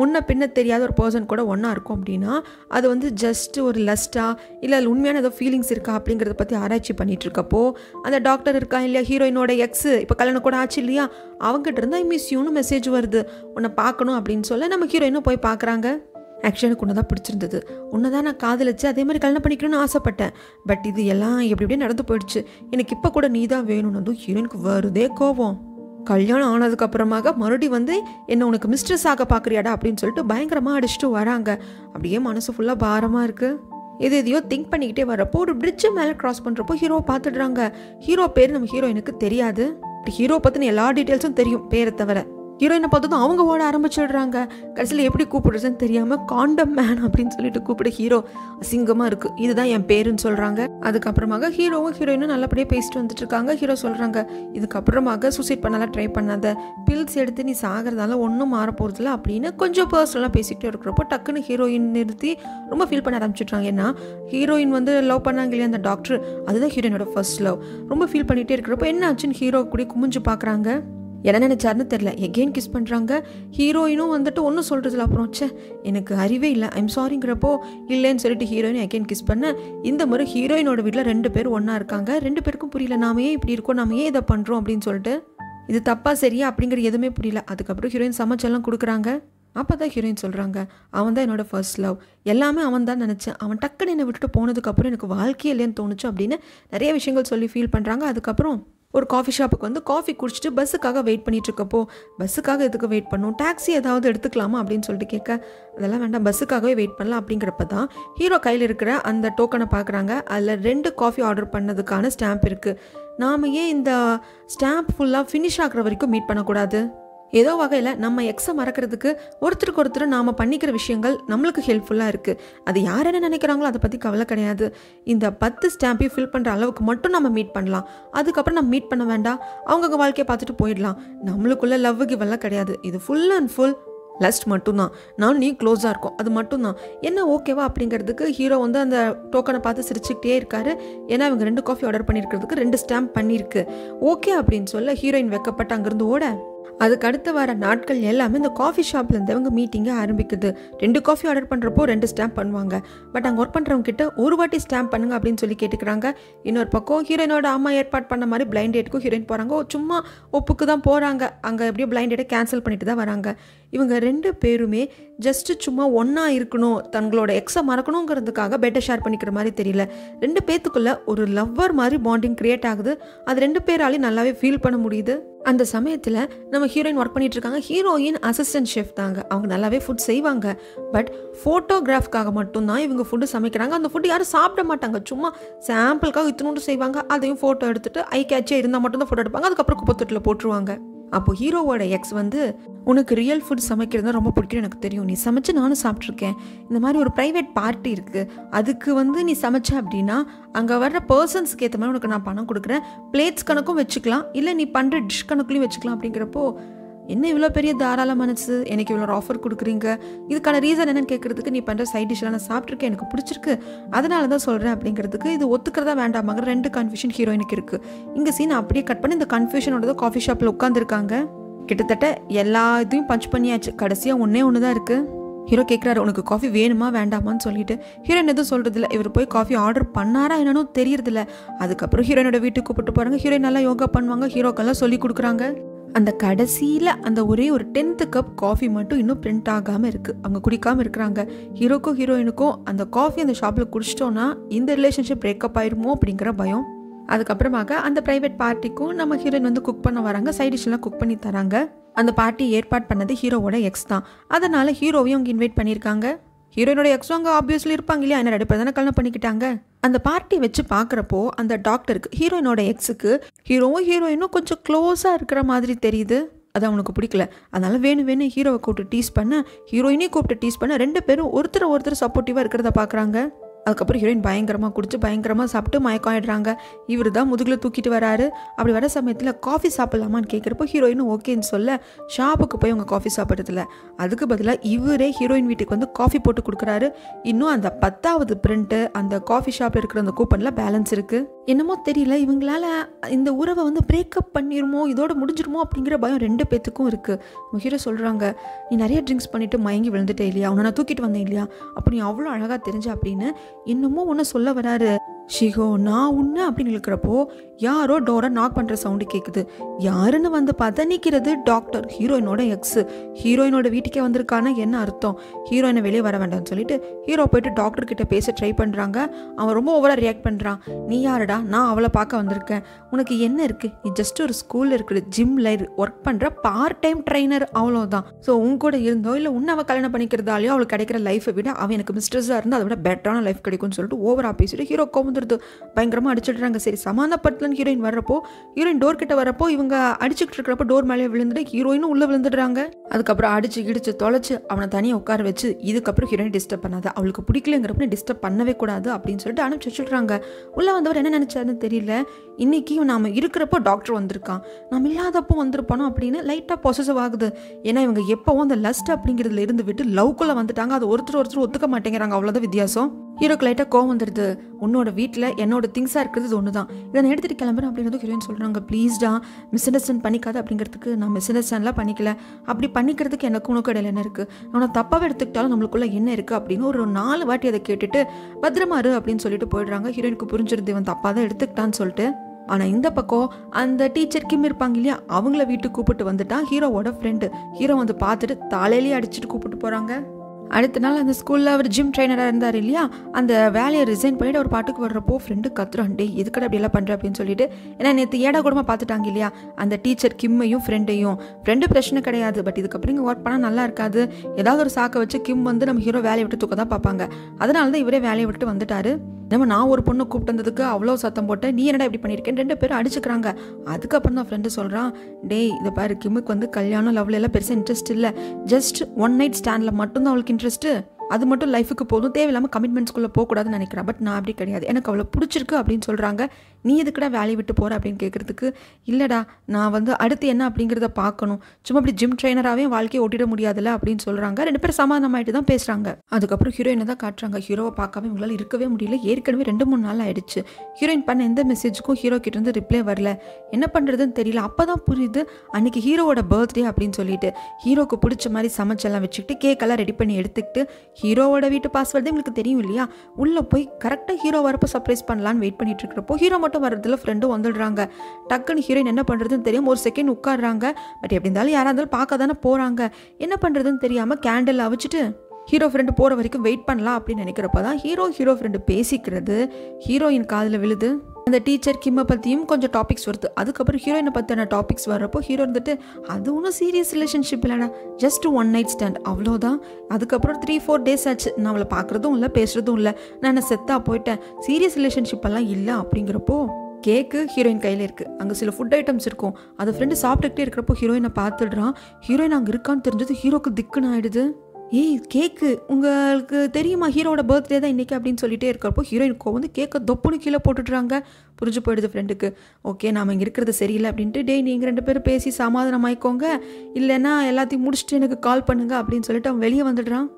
முன்ன பின்ன தெரியாத ஒரு பர்சன் கூட ஒன்றா இருக்கும் அப்படின்னா அது வந்து ஜஸ்ட்டு ஒரு லஸ்ட்டா இல்லை அது உண்மையான ஏதோ ஃபீலிங்ஸ் இருக்கா அப்படிங்கிறத பற்றி ஆராய்ச்சி பண்ணிகிட்ருக்கப்போ அந்த டாக்டர் இருக்கா இல்லையா, ஹீரோயினோட எக்ஸு இப்போ கல்யாணம் கூட ஆச்சு இல்லையா, அவங்ககிட்ட இருந்தால் மிஸ் யூன்னு மெசேஜ் வருது, உன்னை பார்க்கணும் அப்படின்னு சொல்ல நம்ம ஹீரோயினும் போய் பார்க்குறாங்க. ஆக்சுவலி எனக்கு ஒன்று தான் பிடிச்சிருந்தது, ஒன்று தான் நான் காதலிச்சு அதே மாதிரி கல்யாணம் பண்ணிக்கணும்னு ஆசைப்பட்டேன். பட் இது எல்லாம் எப்படி எப்படியே நடந்து போயிடுச்சு, எனக்கு இப்போ கூட நீ தான் வேணும்னு. அதுவும் ஹீரோயினுக்கு வருதே கோபம். கல்யாணம் ஆனதுக்கப்புறமாக மறுபடி வந்து என்ன உனக்கு மிஸ்ட்ரெஸ் ஆக பார்க்குறியாடா அப்படின்னு சொல்லிட்டு பயங்கரமாக அடிச்சுட்டு வராங்க. அப்படியே மனசு ஃபுல்லாக பாரமாக இருக்குது. எது எதையோ திங்க் பண்ணிக்கிட்டே வரப்போ ஒரு பிரிட்ஜு மேலே க்ராஸ் பண்ணுறப்போ ஹீரோவை பார்த்துடுறாங்க. ஹீரோ பேர் நம்ம ஹீரோயினுக்கு தெரியாது. ஹீரோ பற்றின எல்லா டீட்டெயில்ஸும் தெரியும், பேரை தவிர. ஹீரோயினை பார்த்ததும் அவங்க ஓட ஆரம்பிச்சிடுறாங்க. கடைசியில் எப்படி கூப்பிடுறதுன்னு தெரியாமல் காண்டம் மேன் அப்படின்னு சொல்லிட்டு கூப்பிட ஹீரோ அசிங்கமாக இருக்குது, இதுதான் என் பேருன்னு சொல்கிறாங்க. அதுக்கப்புறமாக ஹீரோவும் ஹீரோயினும் நல்லபடியாக பேசிட்டு வந்துட்டு இருக்காங்க. ஹீரோ சொல்கிறாங்க, இதுக்கப்புறமாக சூசைட் பண்ணலாம் ட்ரை பண்ணாத, பில்ஸ் எடுத்து நீ சாகிறதால ஒன்றும் மாற போகிறதில்ல அப்படின்னு கொஞ்சம் பர்சனலாக பேசிக்கிட்டே இருக்கிறப்போ டக்குன்னு ஹீரோயின் நிறுத்தி ரொம்ப ஃபீல் பண்ண ஆரம்பிச்சுட்றாங்க. ஏன்னா ஹீரோயின் வந்து லவ் பண்ணாங்க இல்லையா அந்த டாக்டர், அதுதான் ஹீரோயினோட ஃபர்ஸ்ட் லவ். ரொம்ப ஃபீல் பண்ணிகிட்டே இருக்கிறப்போ என்ன ஆச்சுன்னு ஹீரோ கூட குமிஞ்சு பார்க்குறாங்க. என்ன நினச்சாருன்னு தெரில, எகெயின் கிஸ் பண்ணுறாங்க. ஹீரோயினும் வந்துட்டு ஒன்றும் சொல்கிறதுல அப்புறம் சே எனக்கு அறிவே இல்லை ஐம் சாரிங்கிறப்போ இல்லைன்னு சொல்லிட்டு ஹீரோயினும் எகெயின் கிஸ் பண்ண. இந்த முறை ஹீரோயினோட வீட்டில் ரெண்டு பேரும் ஒன்றா இருக்காங்க. ரெண்டு பேருக்கும் புரியல, நாம ஏன் இப்படி இருக்கோம், நாம ஏன் இதை பண்ணுறோம் அப்படின்னு சொல்லிட்டு, இது தப்பா சரியா அப்படிங்கிற எதுவுமே புரியல. அதுக்கப்புறம் ஹீரோயின் சமைச்செல்லாம் கொடுக்குறாங்க. அப்போ தான் ஹீரோயின் சொல்கிறாங்க, அவன் தான் என்னோடய ஃபர்ஸ்ட் லவ், எல்லாமே அவன் தான் நினச்சேன், அவன் டக்குன்னு என்னை விட்டுட்டு போனதுக்கப்புறம் எனக்கு வாழ்க்கையே இல்லைன்னு தோணுச்சு அப்படின்னு நிறைய விஷயங்கள் சொல்லி ஃபீல் பண்ணுறாங்க. அதுக்கப்புறம் ஒரு காஃபி ஷாப்புக்கு வந்து காஃபி குடிச்சிட்டு பஸ்ஸுக்காக வெயிட் பண்ணிகிட்ருக்கப்போ, பஸ்ஸுக்காக எதுக்கு வெயிட் பண்ணணும், டாக்ஸி ஏதாவது எடுத்துக்கலாமா அப்படின்னு சொல்லிட்டு கேட்க, அதெல்லாம் வேண்டாம், பஸ்ஸுக்காகவே வெயிட் பண்ணலாம் அப்படிங்கிறப்ப தான் ஹீரோ கையில் இருக்கிற அந்த டோக்கனை பார்க்குறாங்க. அதில் 2 காஃபி ஆர்டர் பண்ணதுக்கான ஸ்டாம்ப் இருக்குது. நாம் ஏன் இந்த ஸ்டாம்ப் ஃபுல்லாக ஃபினிஷ் ஆகிற வரைக்கும் மீட் பண்ணக்கூடாது? ஏதோ வகையில் நம்ம எக்ஸை மறக்கிறதுக்கு ஒருத்தருக்கு ஒருத்தர் நாம் பண்ணிக்கிற விஷயங்கள் நம்மளுக்கு ஹெல்ப்ஃபுல்லாக இருக்குது. அது யார் என்ன நினைக்கிறாங்களோ அதை பற்றி கவலை கிடையாது. இந்த 10 ஸ்டாம்பையும் ஃபில் பண்ணுற அளவுக்கு மட்டும் நம்ம மீட் பண்ணலாம். அதுக்கப்புறம் நம்ம மீட் பண்ண வேண்டாம், அவங்க வாழ்க்கையை பார்த்துட்டு போயிடலாம். நம்மளுக்குள்ளே லவ் கிவெல்லாம் கிடையாது, இது ஃபுல் அண்ட் ஃபுல் லஸ்ட் மட்டும்தான். நானும் நீ க்ளோஸாக இருக்கும், அது மட்டும்தான் என்ன ஓகேவா அப்படிங்கிறதுக்கு ஹீரோ வந்து அந்த டோக்கனை பார்த்து சிரிச்சுக்கிட்டே இருக்காரு. ஏன்னா அவங்க 2 காஃபி ஆர்டர் பண்ணியிருக்கிறதுக்கு 2 ஸ்டாம்ப் பண்ணியிருக்கு. ஓகே அப்படின்னு சொல்ல ஹீரோயின் வெக்கப்பட்டு அங்கேருந்து ஓட அதுக்கு அடுத்து வர நாட்கள் எல்லாமே இந்த காஃபி ஷாப்ல இருந்து அவங்க மீட்டிங்கை ஆரம்பிக்குது. 2 காஃபி ஆர்டர் பண்றப்போ 2 ஸ்டாம்ப் பண்ணுவாங்க. பட் அங்க வர்க் பண்றவங்க கிட்ட ஒரு வாட்டி ஸ்டாம்ப் பண்ணுங்க அப்படின்னு சொல்லி கேட்டுக்கிறாங்க. இன்னொரு பக்கம் ஹீரோயினோட அம்மா ஏற்பாடு பண்ண மாதிரி பிளைண்ட் டேட்டுக்கும் ஹீரோயின் போறாங்க. சும்மா ஒப்புக்கு தான் போறாங்க. அங்க எப்படியோ பிளைண்ட் டேட்டை கேன்சல் பண்ணிட்டு தான் வராங்க. இவங்க 2 பேருமே ஜஸ்ட் சும்மா ஒன்னா இருக்கணும், தங்களோட எக்ஸை மறக்கணுங்கிறதுக்காக பெட்டை ஷேர் பண்ணிக்கிற மாதிரி தெரியல. 2 பேத்துக்குள்ள ஒரு லவ்வர் மாதிரி பாண்டிங் கிரியேட் ஆகுது. அது 2 பேராலையும் நல்லாவே ஃபீல் பண்ண முடியுது. அந்த சமயத்தில் நம்ம ஹீரோயின் ஒர்க் பண்ணிட்டு இருக்காங்க. ஹீரோயின் அசிஸ்டன்ட் ஷெஃப் தாங்க. அவங்க நல்லாவே ஃபுட் செய்வாங்க. பட் ஃபோட்டோகிராஃப்காக மட்டும்தான் இவங்க ஃபுட்டு சமைக்கிறாங்க. அந்த ஃபுட்டு யாரும் சாப்பிட மாட்டாங்க. சும்மா சாம்பிளுக்காக இத்தனோண்டு செய்வாங்க. அதையும் ஃபோட்டோ எடுத்துட்டு ஐ கேட்சே இருந்தால் மட்டும்தான் ஃபோட்டோ எடுப்பாங்க. அதுக்கப்புறம் குப்பத்தொட்டில் போட்டுருவாங்க. அப்போ ஹீரோவோட எக்ஸ் வந்து, உனக்கு ரியல் ஃபுட் சமைக்கிறது ரொம்ப பிடிக்கும், எனக்கு தெரியும், நீ சமைச்சு நானும் சாப்பிட்ருக்கேன், இந்த மாதிரி ஒரு ப்ரைவேட் பார்ட்டி இருக்குது, அதுக்கு வந்து நீ சமைச்ச அப்படின்னா அங்கே வர்ற பர்சன்ஸ்க்கு ஏற்ற மாதிரி உனக்கு நான் பணம் கொடுக்குறேன், பிளேட்ஸ் கணக்கும் வச்சுக்கலாம், இல்லை நீ பண்ணுற டிஷ் கணக்குலையும் வச்சுக்கலாம் அப்படிங்கிறப்போ, என்ன இவ்வளோ பெரிய தாராள மனசு, எனக்கு இவ்வளோ ஆஃபர் கொடுக்குறீங்க, இதுக்கான ரீசன் என்னென்னு கேட்குறதுக்கு நீ பண்ணுற சைட் டிஷ்லாம் நான் சாப்பிட்ருக்கேன், எனக்கு பிடிச்சிருக்கு, அதனால தான் சொல்கிறேன் அப்படிங்கிறதுக்கு, இது ஒத்துக்கிறதா வேண்டாமாங்கிற 2 கன்ஃபியூஷன் ஹீரோயினுக்கு இருக்குது. இங்கே சீனை அப்படியே கட் பண்ணி இந்த கன்ஃபியூஷனோட தான் காஃபி ஷாப்பில் உட்காந்துருக்காங்க. கிட்டத்தட்ட எல்லா இதையும் பஞ்ச் பண்ணியாச்சு. கடைசியாக ஒன்றே தான் இருக்குது. ஹீரோ கேட்குறாரு, உனக்கு காஃபி வேணுமா வேண்டாமான்னு சொல்லிட்டு ஹீரோயின் எதுவும் சொல்கிறதில்ல. இவர் போய் காஃபி ஆர்டர் பண்ணாரா என்னன்னு தெரியறதில்ல. அதுக்கப்புறம் ஹீரோயினோட வீட்டுக்கு கூப்பிட்டு போகிறாங்க. ஹீரோயின் நல்லா யோகா பண்ணுவாங்க, ஹீரோக்கெல்லாம் சொல்லி கொடுக்குறாங்க. அந்த கடைசியில் அந்த ஒரே ஒரு 10th கப் காஃபி மட்டும் இன்னும் பிரிண்ட் ஆகாமல் இருக்குது. அவங்க குடிக்காமல் இருக்கிறாங்க. ஹீரோக்கும் ஹீரோயினுக்கும் அந்த காஃபி அந்த ஷாப்பில் குடிச்சிட்டோன்னா இந்த ரிலேஷன்ஷிப் பிரேக்கப் ஆயிடுமோ அப்படிங்கிற பயம். அதுக்கப்புறமாக அந்த ப்ரைவேட் பார்ட்டிக்கும் நம்ம ஹீரோயின் வந்து குக் பண்ண வராங்க. சைட் டிஷ்லாம் குக் பண்ணி தராங்க. அந்த பார்ட்டி ஏற்பாடு பண்ணது ஹீரோவோட எக்ஸ் தான். அதனால் ஹீரோவையும் அவங்க இன்வைட் பண்ணியிருக்காங்க. ஹீரோயினோட எக்ஸும் அங்கே ஆப்வியஸ்லி இருப்பாங்க இல்லையா, என்ன 2 பேர் தானே கல்யாணம் பண்ணிக்கிட்டாங்க. அந்த பார்ட்டி வச்சு பார்க்குறப்போ அந்த டாக்டருக்கு, ஹீரோயினோட எக்ஸுக்கு, ஹீரோவும் ஹீரோயினும் கொஞ்சம் க்ளோஸாக இருக்கிற மாதிரி தெரியுது. அது அவனுக்கு பிடிக்கல. அதனால வேணும் ஹீரோவை கூப்பிட்டு டீஸ் பண்ண, ஹீரோயினையும் கூப்பிட்டு டீஸ் பண்ண, 2 பேரும் ஒருத்தர் சப்போர்ட்டிவாக இருக்கிறத பார்க்குறாங்க. அதுக்கப்புறம் ஹீரோயின் பயங்கரமாக குடிச்சு பயங்கரமாக சாப்பிட்டு மயக்கம் ஆயிடுறாங்க. இவர் தான் முதுகில் தூக்கிட்டு வராரு. அப்படி வர சமயத்தில் காஃபி சாப்பிட்லாமான்னு கேட்குறப்போ ஹீரோயினும் ஓகேன்னு சொல்ல, ஷாப்புக்கு போய் அவங்க காஃபி சாப்பிட்றதில்ல, அதுக்கு பதிலாக இவரே ஹீரோயின் வீட்டுக்கு வந்து காஃபி போட்டு கொடுக்குறாரு. இன்னும் அந்த 10வது பிரிண்ட்டு அந்த காஃபி ஷாப்பில் இருக்கிற அந்த கூப்பனில் பேலன்ஸ் இருக்குது. என்னமோ தெரியல, இவங்களால இந்த உறவை வந்து பிரேக்கப் பண்ணிடுமோ, இதோட முடிஞ்சிடுமோ அப்படிங்கிற பயம் 2 பேத்துக்கும் இருக்குது. ஹீரோ சொல்கிறாங்க, நீ நிறைய ட்ரிங்க்ஸ் பண்ணிவிட்டு மயங்கி விழுந்துட்டே இல்லையா, உன்னை நான் தூக்கிட்டு வந்தேன் இல்லையா, அப்போ நீ அவ்வளோ அழகாக தெரிஞ்ச அப்படின்னு என்னமோ ஒன்று சொல்ல வராரு. ஷிகோ நான் உன்ன அப்படின்னு இருக்கிறப்போ யாரோ டோரை நாக் பண்ணுற சவுண்டு கேட்குது. யாருன்னு வந்து பார்த்தா நிற்கிறது டாக்டர், ஹீரோயினோட எக்ஸு. ஹீரோயினோட வீட்டுக்கே வந்திருக்கானா என்ன அர்த்தம். ஹீரோயினை வெளியே வர வேண்டாம்னு சொல்லிட்டு ஹீரோ போயிட்டு டாக்டர்கிட்ட பேச ட்ரை பண்ணுறாங்க. அவன் ரொம்ப ஓவராக ரியாக்ட் பண்ணுறான். நீ யாருடா, நான் அவளை பார்க்க வந்திருக்கேன், உனக்கு என்ன இருக்குது, நீ ஜஸ்ட் ஒரு ஸ்கூலில் இருக்கிற ஜிம்ல ஒர்க் பண்ணுற பார்ட் டைம் ட்ரைனர், அவ்வளோதான். ஸோ உங்க கூட இருந்தோ இல்லை உன்னை அவள் கல்யாணம் பண்ணிக்கிறதாலையோ அவளுக்கு கிடைக்கிற லைஃபை விட அவன் எனக்கு மிஸ்ட்ரஸாக இருந்தால் அதை விட பெட்டரான லைஃப் கிடைக்கும்னு சொல்லிட்டு ஓவராக பேசிட்டு ஹீரோ கோவம் பயங்கரமா அடிச்சிடுறாங்க. சரி சமாதானப்படுத்தலன்னு ஹீரோயின் வர்றப்போ, ஹீரோயின் டோர் கிட்ட வரப்போ இவங்க அடிச்சுட்டு இருக்கிறப்ப டோர் மேலே விழுந்துட்டு ஹீரோயினும் உள்ள விழுந்துடுறாங்க. அதுக்கப்புறம் அடிச்சு கிடிச்சு தொலைச்சு அவனை தனியாக உட்கார வச்சு, இதுக்கப்புறம் ஹீரோயின் டிஸ்டர்ப் பண்ணாத, அவளுக்கு பிடிக்கலங்கிறப்ப டிஸ்டர்ப் பண்ணவே கூடாது அப்படின்னு சொல்லிட்டு அனுப்பிச்சு வச்சுடுறாங்க. உள்ள வந்தவர் என்ன நினைச்சாருன்னு தெரியல, இன்னைக்கு நாம இருக்கிறப்போ டாக்டர் வந்திருக்கான், நம்ம இல்லாதப்போ வந்திருப்பானோ அப்படின்னு லைட்டாக பாசிட்டிவ் ஆகுது. ஏன்னா இவங்க எப்பவும் அந்த லஸ்ட் அப்படிங்கிறதுல இருந்து விட்டு லவ்க்குள்ள வந்துட்டாங்க. அது ஒருத்தர் ஒத்துக்க மாட்டேங்கிறாங்க, அவ்வளோதான் வித்தியாசம். ஹீரோக்கு லைட்டாக கோவம் வந்துடுது. உன்னோட வீட்டில் என்னோட திங்ஸாக இருக்கிறது ஒன்று தான், இதை நான் எடுத்துகிட்டு கிளம்புறேன் அப்படிங்கிறது ஹீரோயின் சொல்கிறாங்க. ப்ளீஸ்டா மிஸ் அண்டர்ஸ்டாண்ட் பண்ணிக்காது அப்படிங்கிறதுக்கு, நான் மிஸ் அண்டர்ஸ்டாண்ட்லாம் பண்ணிக்கல, அப்படி பண்ணிக்கிறதுக்கு எனக்கு உனக்கு இடையில என்ன இருக்குது, நான் தப்பாக எடுத்துக்கிட்டாலும் நம்மளுக்குள்ளே என்ன இருக்குது அப்படின்னு ஒரு 4 வாட்டி அதை கேட்டுட்டு பத்திரமாரு அப்படின்னு சொல்லிட்டு போயிடுறாங்க. ஹீரோயினுக்கு புரிஞ்சிருந்து இவன் தப்பாக தான் எடுத்துக்கிட்டான்னு சொல்லிட்டு. ஆனால் இந்த பக்கம் அந்த டீச்சர் கிம் இருப்பாங்க இல்லையா, அவங்கள வீட்டுக்கு கூப்பிட்டு வந்துட்டான் ஹீரோவோட ஃப்ரெண்டு. ஹீரோ வந்து பார்த்துட்டு தலையிலேயே அடிச்சுட்டு கூப்பிட்டு போகிறாங்க. அடுத்த நாள் அந்த ஸ்கூலில் அவர் ஜிம் ட்ரைனராக இருந்தார் இல்லையா, அந்த வேலையை ரிசைன் பண்ணிவிட்டு அவர் பாட்டுக்கு வர்றப்போ ஃப்ரெண்டு கத்துறாண்டே, எதுக்கடை அப்படியெல்லாம் பண்ணுற அப்படின்னு சொல்லிட்டு. ஏன்னா நேற்று ஏடா கூடமாக பார்த்துட்டாங்க இல்லையா அந்த டீச்சர் கிம்மையும் ஃப்ரெண்டையும். ஃப்ரெண்டு பிரச்சனை கிடையாது, பட் இதுக்கப்புறம் இங்கே ஒர்க் பண்ணால் நல்லா இருக்காது, ஏதாவது ஒரு சாக்கை வச்சு கிம் வந்து நம்ம ஹீரோ வேலையை விட்டு தூக்க தான் பார்ப்பாங்க. அதனால தான் இவரே வேலையை விட்டு வந்துட்டாரு. நம்ம நான் ஒரு பொண்ணு கூப்பிட்டு வந்ததுக்கு அவ்வளோ சத்தம் போட்டு நீ என்னடா இப்படி பண்ணியிருக்கேன், 2 பேரும் அடிச்சுக்கிறாங்க. அதுக்கப்புறம் தான் ஃப்ரெண்டு சொல்கிறான், டேய் இதை பாரு, கிம்முக்கு வந்து கல்யாணம் லவ்ல எல்லாம் பெருசாக இன்ட்ரெஸ்ட் இல்லை, ஜஸ்ட் 1 நைட் ஸ்டாண்டில் மட்டும்தான் அவளுக்கு இன்ட்ரெஸ்ட்டு. அது மட்டும் லைஃபுக்கு போதும், தேவையில்லாமல் கமிட்மெண்ட்ஸ்குள்ளே போகக்கூடாதுன்னு நினைக்கிறேன். பட் நான் அப்படி கிடையாது. எனக்கு அவ்வளோ பிடிச்சிருக்கு அப்படின்னு சொல்கிறாங்க. நீ எதுக்கடா வேலையை விட்டு போகிற அப்படின்னு கேட்குறதுக்கு, இல்லைடா நான் வந்து அடுத்து என்ன அப்படிங்கிறத பார்க்கணும், சும்மா அப்படி ஜிம் ட்ரைனராகவே வாழ்க்கையை ஓட்டிட முடியாதுல்ல அப்படின்னு சொல்கிறாங்க. ரெண்டு பேரும் சமாதானமாகிட்டு தான் பேசுகிறாங்க. அதுக்கப்புறம் ஹீரோயினை தான் காட்டுறாங்க. ஹீரோவை பார்க்காம இவங்களால் இருக்கவே முடியல. ஏற்கனவே 2-3 நாள் ஆயிடுச்சு. ஹீரோயின் பண்ண எந்த மெசேஜுக்கும் ஹீரோ கிட்ட இருந்து ரிப்ளை வரல. என்ன பண்ணுறதுன்னு தெரியல. அப்போ தான் புரியுது அன்றைக்கி ஹீரோவோட பர்த்டே அப்படின்னு சொல்லிட்டு ஹீரோக்கு பிடிச்ச மாதிரி சமைச்செல்லாம் வச்சுக்கிட்டு கேக்கெல்லாம் ரெடி பண்ணி எடுத்துக்கிட்டு ஹீரோவோட வீட்டு பாஸ்வேர்டு உங்களுக்கு தெரியும் இல்லையா, உள்ளே போய் கரெக்டாக ஹீரோ வரப்போ சர்ப்ரைஸ் பண்ணலான்னு வெயிட் பண்ணிட்டு இருக்கிறப்போ ஹீரோ மட்டும் வர்றதுல ஃப்ரெண்டும் வந்துடுறாங்க. டக்குன்னு ஹீரோயின் என்ன பண்ணுறதுன்னு தெரியும், ஒரு செகண்ட் உட்காடுறாங்க. பட் எப்படி இருந்தாலும் யாராக இருந்தாலும் பார்க்க தானே போகிறாங்க. என்ன பண்ணுறதுன்னு தெரியாமல் கேண்டில் அவிச்சிட்டு ஹீரோ ஃப்ரெண்டு போகிற வரைக்கும் வெயிட் பண்ணலாம் அப்படின்னு நினைக்கிறப்ப தான் ஹீரோ ஃப்ரெண்டு பேசிக்கிறது ஹீரோயின் காதில் விழுது. அந்த டீச்சர் கிம்மை பற்றியும் கொஞ்சம் டாபிக்ஸ் வருது. அதுக்கப்புறம் ஹீரோயினை பற்றின டாபிக்ஸ் வர்றப்போ ஹீரோ வந்துட்டு அது ஒன்றும் சீரியஸ் ரிலேஷன்ஷிப் இல்லைனா ஜஸ்ட் 1 நைட் ஸ்டாண்ட் அவ்வளோதான். அதுக்கப்புறம் 3-4 டேஸ் ஆச்சு நான் அவளை பார்க்குறதும் இல்லை பேசுகிறதும் இல்லை, நான் என்ன செத்தாக போயிட்டேன், சீரியஸ் ரிலேஷன்ஷிப்பெல்லாம் இல்லை அப்படிங்கிறப்போ கேக்கு ஹீரோயின் கையில் இருக்குது. அங்கே சில ஃபுட் ஐட்டம்ஸ் இருக்கும். அதை ஃப்ரெண்டு சாப்பிட்டுக்கிட்டே இருக்கிறப்போ ஹீரோயினை பார்த்துடுறான். ஹீரோயின் அங்கே இருக்கான்னு தெரிஞ்சது ஹீரோக்கு திக்குன்னு ஆகிடுது. ஏய் கேக்கு உங்களுக்கு தெரியுமா ஹீரோவோட பர்த்டே தான் இன்றைக்கி அப்படின்னு சொல்லிகிட்டே இருக்கிறப்போ ஹீரோயினுக்கு வந்து கேக்கை தொப்புன்னு கீழே போட்டுடுறாங்க. புரிஞ்சு போயிடுது ஃப்ரெண்டுக்கு, ஓகே நாம் இங்கே இருக்கிறது சரியில்லை அப்படின்ட்டு. டேய் நீங்கள் 2 பேரும் பேசி சமாதானம் ஆகிக்கோங்க, இல்லைன்னா எல்லாத்தையும் முடிச்சுட்டு எனக்கு கால் பண்ணுங்கள் அப்படின்னு சொல்லிட்டு அவன் வெளியே வந்துடுறான்.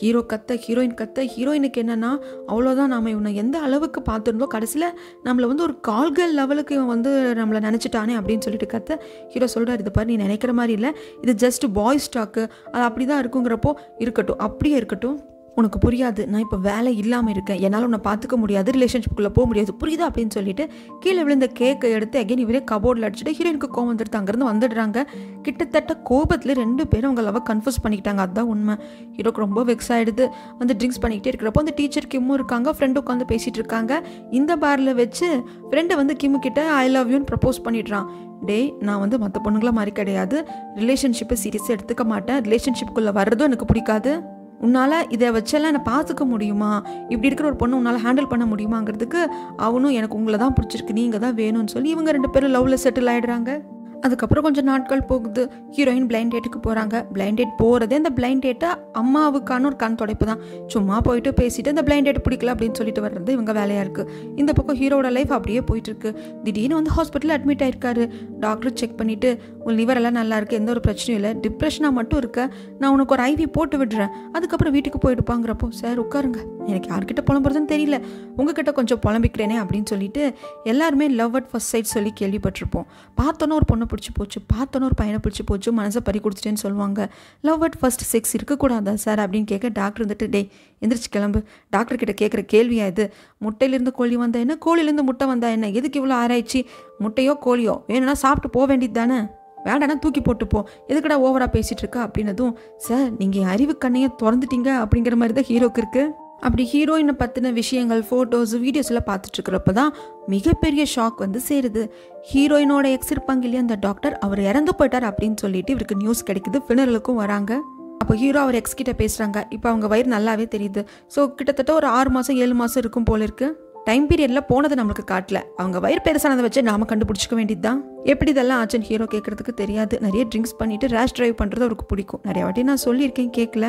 ஹீரோ கத்த ஹீரோயின் கத்த. ஹீரோயினுக்கு என்னென்னா அவ்வளோதான், நாம் இவனை எந்த அளவுக்கு பார்த்துருந்தோம் கடைசியில் நம்மளை வந்து ஒரு கால்கள் லெவலுக்கு இவன் வந்து நம்மளை நினச்சிட்டானே அப்படின்னு சொல்லிட்டு கத்த. ஹீரோ சொல்கிறார், இது பாரு நீ நினைக்கிற மாதிரி இல்லை, இது ஜஸ்ட் பாய் ஸ்டாக்கு, அது அப்படி தான் இருக்குங்கிறப்போ இருக்கட்டும் அப்படியே இருக்கட்டும், உனக்கு புரியாது, நான் இப்போ வேலை இல்லாமல் இருக்கேன், என்னால் உன்னை பார்த்துக்க முடியாது, ரிலேஷன்ஷிப்புக்குள்ளே போக முடியாது, புரியுது அப்படின்னு சொல்லிட்டு கீழே விழுந்த கேக்கை எடுத்து அகைன் இவரே கபோர்டில் அடிச்சுட்டு ஹீரோயினுக்கு கோவம் வந்துடுது. அங்கேருந்து வந்துடுறாங்க. கிட்டத்தட்ட கோபத்தில் 2 பேரும் அவங்க லவ் கன்ஃபியூஸ் பண்ணிக்கிட்டாங்க. அதுதான் உண்மை. ஹீரோக்கு ரொம்ப வெக்ஸ் ஆகிடுது. வந்து ட்ரிங்க்ஸ் பண்ணிக்கிட்டே இருக்கிறப்போ அந்த டீச்சர் கிம்மும் இருக்காங்க, ஃப்ரெண்டு உட்காந்து பேசிகிட்டு இருக்காங்க. இந்த பாரில் வச்சு ஃப்ரெண்டை வந்து கிம்மு கிட்ட ஐ லவ் யூன்னு ப்ரப்போஸ் பண்ணிடுறான். டே நான் வந்து மற்ற பொண்ணுங்கள மாதிரி கிடையாது, ரிலேஷன்ஷிப்பை சீரியஸாக எடுத்துக்க மாட்டேன், ரிலேஷன்ஷிப்புக்குள்ளே வர்றதும் எனக்கு பிடிக்காது, உன்னால் இதை வச்செல்லாம் என்னை பார்த்துக்க முடியுமா, இப்படி இருக்கிற ஒரு பொண்ணு உன்னால் ஹேண்டில் பண்ண முடியுமாங்கிறதுக்கு அவனும் எனக்கு உங்களை தான் பிடிச்சிருக்கு, நீங்கள் தான் வேணும்னு சொல்லி இவங்க 2 பேரும் லவ்வில் செட்டில் ஆகிடுறாங்க. அதுக்கப்புறம் கொஞ்சம் நாட்கள் போகுது. ஹீரோயின் பிளைண்ட் டேட்டுக்கு போகிறாங்க. பிளைண்ட் டேட் போகிறதே அந்த பிளைண்ட் டேட்டை அம்மாவுக்கான ஒரு கண் தொடைப்பு தான். சும்மா போயிட்டு பேசிட்டு அந்த பிளைண்ட் டேட் பிடிக்கல அப்படின்னு சொல்லிட்டு வர்றது இவங்க வேலையாக இருக்குது. இந்த பக்கம் ஹீரோட லைஃப் அப்படியே போயிட்டுருக்கு. திடீர்னு வந்து ஹாஸ்பிட்டலில் அட்மிட் ஆகிருக்காரு. டாக்டர் செக் பண்ணிவிட்டு உன் லிவர் எல்லாம் நல்லா இருக்குது, எந்த ஒரு பிரச்சனையும் இல்லை, டிப்ரெஷனாக மட்டும் இருக்க, நான் உனக்கு ஒரு ஐவி போட்டு விடுறேன், அதுக்கப்புறம் வீட்டுக்கு போயிடுப்பாங்கிறப்போ சார் உட்காருங்க, எனக்கு யார்கிட்ட புலம்புறதுன்னு தெரியல, உங்ககிட்ட கொஞ்சம் புலம்பிக்கிறேனே அப்படின்னு சொல்லிட்டு எல்லாருமே லவ் அட் ஃபர்ஸ்ட் சைட் சொல்லி கேள்விப்பட்டிருப்போம். பார்த்தோன்னே ஒரு பொண்ணை பிடிச்சி போச்சு, பார்த்தோன்னே ஒரு பையனை பிடிச்சி போச்சு, மனசை பறி கொடுத்துட்டேன்னு சொல்லுவாங்க. லவ் அட் ஃபர்ஸ்ட் செக்ஸ் இருக்கக்கூடாதா சார் அப்படின்னு கேட்க டாக்டர் வந்துட்டு டே எந்திரிச்சு கிளம்பு, டாக்டர்கிட்ட கேட்குற கேள்வியா இது, முட்டையிலேருந்து கோழி வந்தா என்ன, கோழிலேருந்து முட்டை வந்தா என்ன, எதுக்கு இவ்வளோ ஆராய்ச்சி, முட்டையோ கோழியோ வேணும்னா சாப்பிட்டு போக வேண்டியது தானே, வேண்டானா தூக்கி போட்டுப்போம், எதுக்கடா ஓவராக பேசிகிட்டு இருக்கா அப்படின்னதும் சார் நீங்கள் அறிவு கண்ணையை திறந்துட்டீங்க அப்படிங்கிற மாதிரி தான் ஹீரோக்கு இருக்குது. அப்படி ஹீரோயினை பற்றின விஷயங்கள் ஃபோட்டோஸ் வீடியோஸ்லாம் பார்த்துட்ருக்கிறப்ப தான் மிகப்பெரிய ஷாக் வந்து சேருது. ஹீரோயினோட எக்ஸ் இருப்பாங்க இல்லையா அந்த டாக்டர், அவர் இறந்து போயிட்டார் அப்படின்னு சொல்லிட்டு இவருக்கு நியூஸ் கிடைக்குது. ஃபினரலுக்கும் வராங்க. அப்போ ஹீரோ அவர் எக்ஸ் கிட்ட பேசுகிறாங்க. இப்போ அவங்க வயிறு நல்லாவே தெரியுது. ஸோ கிட்டத்தட்ட ஒரு 6 மாதம் 7 மாதம் இருக்கும் போல இருக்குது. டைம் பீரியடில் போனது நம்மளுக்கு காட்டல, அவங்க வயிறு பெருசானதை வச்சு நாம் கண்டுபிடிச்சிக்க வேண்டியது தான். எப்படி இதெல்லாம் ஆச்சுன்னு ஹீரோ கேட்குறதுக்கு தெரியாது. நிறைய ட்ரிங்க்ஸ் பண்ணிவிட்டு ரேஷ் ட்ரைவ் பண்ணுறது அவருக்கு பிடிக்கும். நிறைய வாட்டி நான் சொல்லியிருக்கேன் கேட்கல,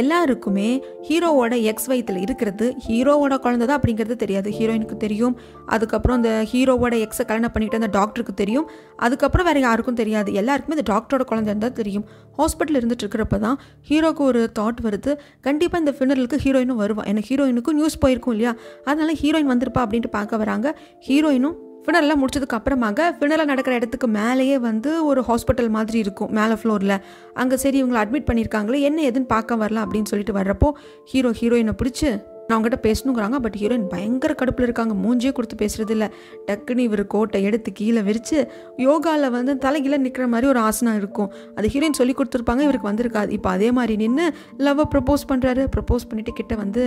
எல்லாருக்குமே ஹீரோவோட எக்ஸ் வயிற்றில் இருக்கிறது ஹீரோவோட குழந்தை தான் அப்படிங்கிறது தெரியாது. ஹீரோயினுக்கு தெரியும். அதுக்கப்புறம் அந்த ஹீரோவோட எக்ஸை கல்யாணம் பண்ணிக்கிட்டு அந்த டாக்டருக்கு தெரியும். அதுக்கப்புறம் வேறு யாருக்கும் தெரியாது. எல்லாருக்குமே இந்த டாக்டரோட குழந்தைன்னு தான் தெரியும். ஹாஸ்பிட்டலில் இருந்துட்டு இருக்கிறப்ப தான் ஹீரோக்கு ஒரு தாட் வருது, கண்டிப்பாக இந்த ஃபினரலுக்கு ஹீரோயினும் வருவான், ஏன்னா ஹீரோயினுக்கும் நியூஸ் போயிருக்கும் இல்லையா, அதனால் ஹீரோயின் வந்திருப்பா அப்படின்ட்டு பார்க்க வராங்க. ஹீரோயினும் ஃபினரெலாம் முடிச்சதுக்கு அப்புறமாக ஃபினரில் நடக்கிற இடத்துக்கு மேலேயே வந்து ஒரு ஹாஸ்பிட்டல் மாதிரி இருக்கும் மேலே ஃப்ளோரில், அங்கே சரி இவங்களை அட்மிட் பண்ணியிருக்காங்களே என்ன எதுன்னு பார்க்க வரலாம் அப்படின்னு சொல்லிட்டு வர்றப்போ ஹீரோ ஹீரோயினை பிடிச்சி நான் அவங்ககிட்ட பேசணுங்கிறாங்க. பட் ஹீரோயின் பயங்கர கடுப்பில் இருக்காங்க, மூஞ்சியே கொடுத்து பேசுகிறது இல்லை. டக்குன்னு இவர் கோட்டை எடுத்து கீழே விரித்து யோகாவில் வந்து தலைகீழ நிற்கிற மாதிரி ஒரு ஆசனம் இருக்கும், அது ஹீரோயின் சொல்லி கொடுத்துருப்பாங்க, இவருக்கு வந்திருக்காது. இப்போ அதே மாதிரி நின்று லவ்வை ப்ரப்போஸ் பண்ணுறாரு. ப்ரப்போஸ் பண்ணிவிட்டு கிட்ட வந்து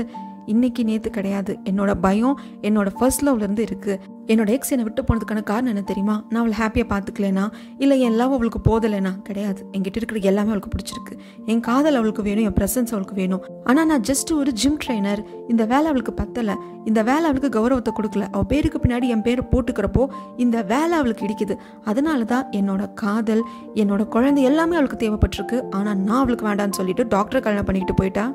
இன்னைக்கு நேற்று கிடையாது. என்னோட பயம் என்னோட ஃபர்ஸ்ட் லவ்லேருந்து இருக்குது. என்னோட எக்ஸ் என்னை விட்டு போனதுக்கான காரணம் என்ன தெரியுமா? நான் அவளை ஹாப்பியாக பார்த்துக்கலனா, இல்லை என் லவ் அவளுக்கு போதலைனா கிடையாது. என்கிட்ட இருக்கிற எல்லாமே அவளுக்கு பிடிச்சிருக்கு. என் காதல் அவளுக்கு வேணும், என் ப்ரெசன்ஸ் அவளுக்கு வேணும். ஆனால் நான் ஜஸ்ட் ஒரு ஜிம் ட்ரைனர். இந்த வேலை அவளுக்கு பத்தலை, இந்த வேலை அவளுக்கு கௌரவத்தை கொடுக்கல. அவள் பேருக்கு பின்னாடி என் பேரை போட்டுக்கிறப்போ இந்த வேலை அவளுக்கு இடிக்குது. அதனால தான் என்னோட காதல், என்னோட குழந்தை எல்லாமே அவளுக்கு தேவைப்பட்டிருக்கு. ஆனால் நான் அவளுக்கு வேண்டான்னு சொல்லிட்டு டாக்டரை கல்யாணம் பண்ணிக்கிட்டு போயிட்டா.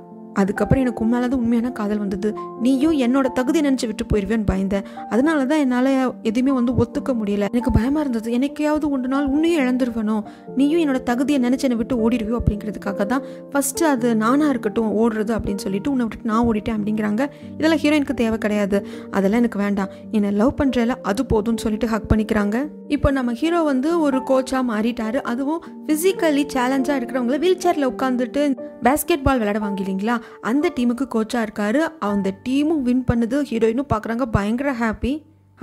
அதுக்கப்புறம் எனக்கு உண்மையாலதான் உண்மையான காதல் வந்தது. நீயும் என்னோட தகுதி நினச்சி விட்டு போயிடுவேன்னு பயந்தேன். அதனால தான் என்னால் எதுவுமே ஒத்துக்க முடியல. எனக்கு பயமாக இருந்தது, எனக்கையாவது ஒன்று நாள் உன்னையும் இழந்துருவனோ, நீயும் என்னோட தகுதியை நினச்சி என்னை விட்டு ஓடிடுவியோ அப்படிங்கிறதுக்காக தான் ஃபஸ்ட்டு அது நானாக இருக்கட்டும் ஓடுறது அப்படின்னு சொல்லிட்டு உன்னை விட்டு நான் ஓடிட்டேன் அப்படிங்கிறாங்க. இதெல்லாம் ஹீரோயினுக்கு தேவை கிடையாது. அதெல்லாம் எனக்கு வேண்டாம், என்னை லவ் பண்ணுறதில்ல, அது போதும்னு சொல்லிட்டு ஹக் பண்ணிக்கிறாங்க. இப்போ நம்ம ஹீரோ ஒரு கோச்சாக மாறிட்டாரு. அதுவும் ஃபிசிக்கலி சேலஞ்சாக இருக்கிறவங்கள வீல் சேரில் உட்காந்துட்டு பேஸ்கெட் பால் விளையாடுவாங்க இல்லைங்களா, அந்த டீமுக்கு கோச்சாக இருக்காரு. அந்த டீமும் வின் பண்ணது, ஹீரோயினும் பார்க்குறாங்க, பயங்கர ஹாப்பி.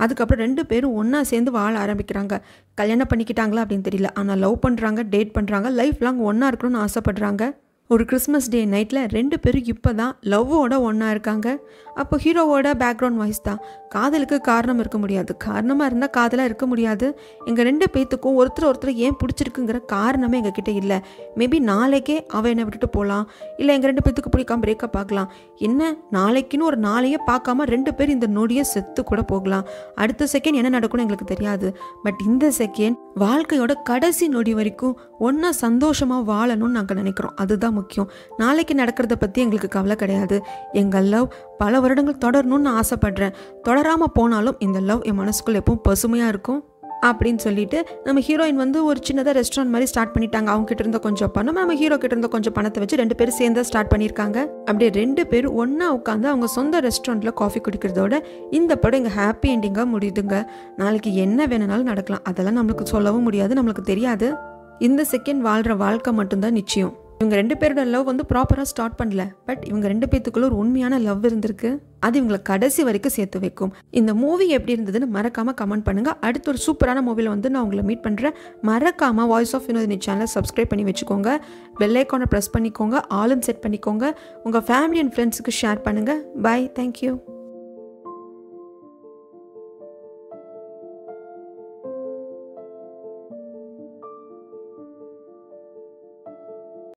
அதுக்கப்புறம் ரெண்டு பேரும் ஒன்றா சேர்ந்து வாழ ஆரம்பிக்கிறாங்க. கல்யாணம் பண்ணிக்கிட்டாங்களா அப்படின்னு தெரியல, ஆனால் லவ் பண்ணுறாங்க, டேட் பண்ணுறாங்க, லைஃப் லாங் ஒன்றா இருக்கணும்னு ஆசைப்படுறாங்க. ஒரு கிறிஸ்மஸ் டே நைட்டில் ரெண்டு பேரும் இப்போ தான் லவ்வோட ஒன்றா இருக்காங்க. அப்போ ஹீரோவோட பேக்ரவுண்ட் வாய்ஸ் தான், காதலுக்கு காரணம் இருக்க முடியாது, காரணமாக இருந்தால் காதலாக இருக்க முடியாது. எங்கள் ரெண்டு பேத்துக்கும் ஒருத்தர் ஏன் பிடிச்சிருக்குங்கிற காரணமே எங்ககிட்ட இல்லை. மேபி நாளைக்கே அவள் என்னை விட்டுட்டு போகலாம், இல்லை எங்கள் ரெண்டு பேத்துக்கு பிடிக்காம பிரேக்கப் பார்க்கலாம். என்ன நாளைக்குன்னு ஒரு நாளையே பார்க்காம ரெண்டு பேர் இந்த நொடியை செத்து கூட போகலாம். அடுத்த செகண்ட் என்ன நடக்கும்னு எங்களுக்கு தெரியாது. பட் இந்த செகண்ட், வாழ்க்கையோட கடைசி நொடி வரைக்கும் ஒன்றா சந்தோஷமாக வாழணும்னு நாங்கள் நினைக்கிறோம். அதுதான் முக்கியம். நாளைக்கு நடக்கிறத பற்றி எங்களுக்கு கவலை கிடையாது. எங்கள் லவ் பல வருடங்கள் தொடரணும்னு நான் ஆசைப்படுறேன். தொடராமல் போனாலும் இந்த லவ் என் மனசுக்குள்ள எப்பவும் பசுமையாக இருக்கும் அப்படின்னு சொல்லிட்டு நம்ம ஹீரோயின் ஒரு சின்னதாக ரெஸ்டாரண்ட் மாதிரி ஸ்டார்ட் பண்ணிட்டாங்க. அவங்க கிட்ட இருந்த கொஞ்சம் பணம், நம்ம ஹீரோ கிட்ட இருந்த கொஞ்சம் பணத்தை வச்சு ரெண்டு பேரும் சேர்ந்தா ஸ்டார்ட் பண்ணியிருக்காங்க. அப்படியே ரெண்டு பேரும் ஒன்னா உட்காந்து அவங்க சொந்த ரெஸ்டாரண்ட்ல காஃபி குடிக்கிறதோட இந்த படம் இங்கே ஹாப்பி எண்டிங்காக முடியுதுங்க. நாளைக்கு என்ன வேணும்னாலும் நடக்கலாம், அதெல்லாம் நம்மளுக்கு சொல்லவும் முடியாது, நம்மளுக்கு தெரியாது. இந்த செகண்ட் வாழ்கிற வாழ்க்கை மட்டும்தான் நிச்சயம். இவங்க ரெண்டு பேரோட லவ் ப்ராப்பராக ஸ்டார்ட் பண்ணல, பட் இவங்க ரெண்டு பேத்துக்குள்ள ஒரு உண்மையான லவ் இருந்திருக்கு. அது இவங்களை கடைசி வரைக்கும் சேர்த்து வைக்கும். இந்த மூவி எப்படி இருந்ததுன்னு மறக்காமல் கமெண்ட் பண்ணுங்கள். அடுத்த ஒரு சூப்பரான மூவியில் நான் உங்களை மீட் பண்ணுறேன். மறக்காமல் வாய்ஸ் ஆஃப் வினோதினி சேனலை சப்ஸ்கிரைப் பண்ணி வச்சுக்கோங்க, பெல் ஐக்கானை ப்ரெஸ் பண்ணிக்கோங்க, ஆலும் செட் பண்ணிக்கோங்க, உங்கள் ஃபேமிலி அண்ட் ஃப்ரெண்ட்ஸுக்கு ஷேர் பண்ணுங்கள். Bye, thank you.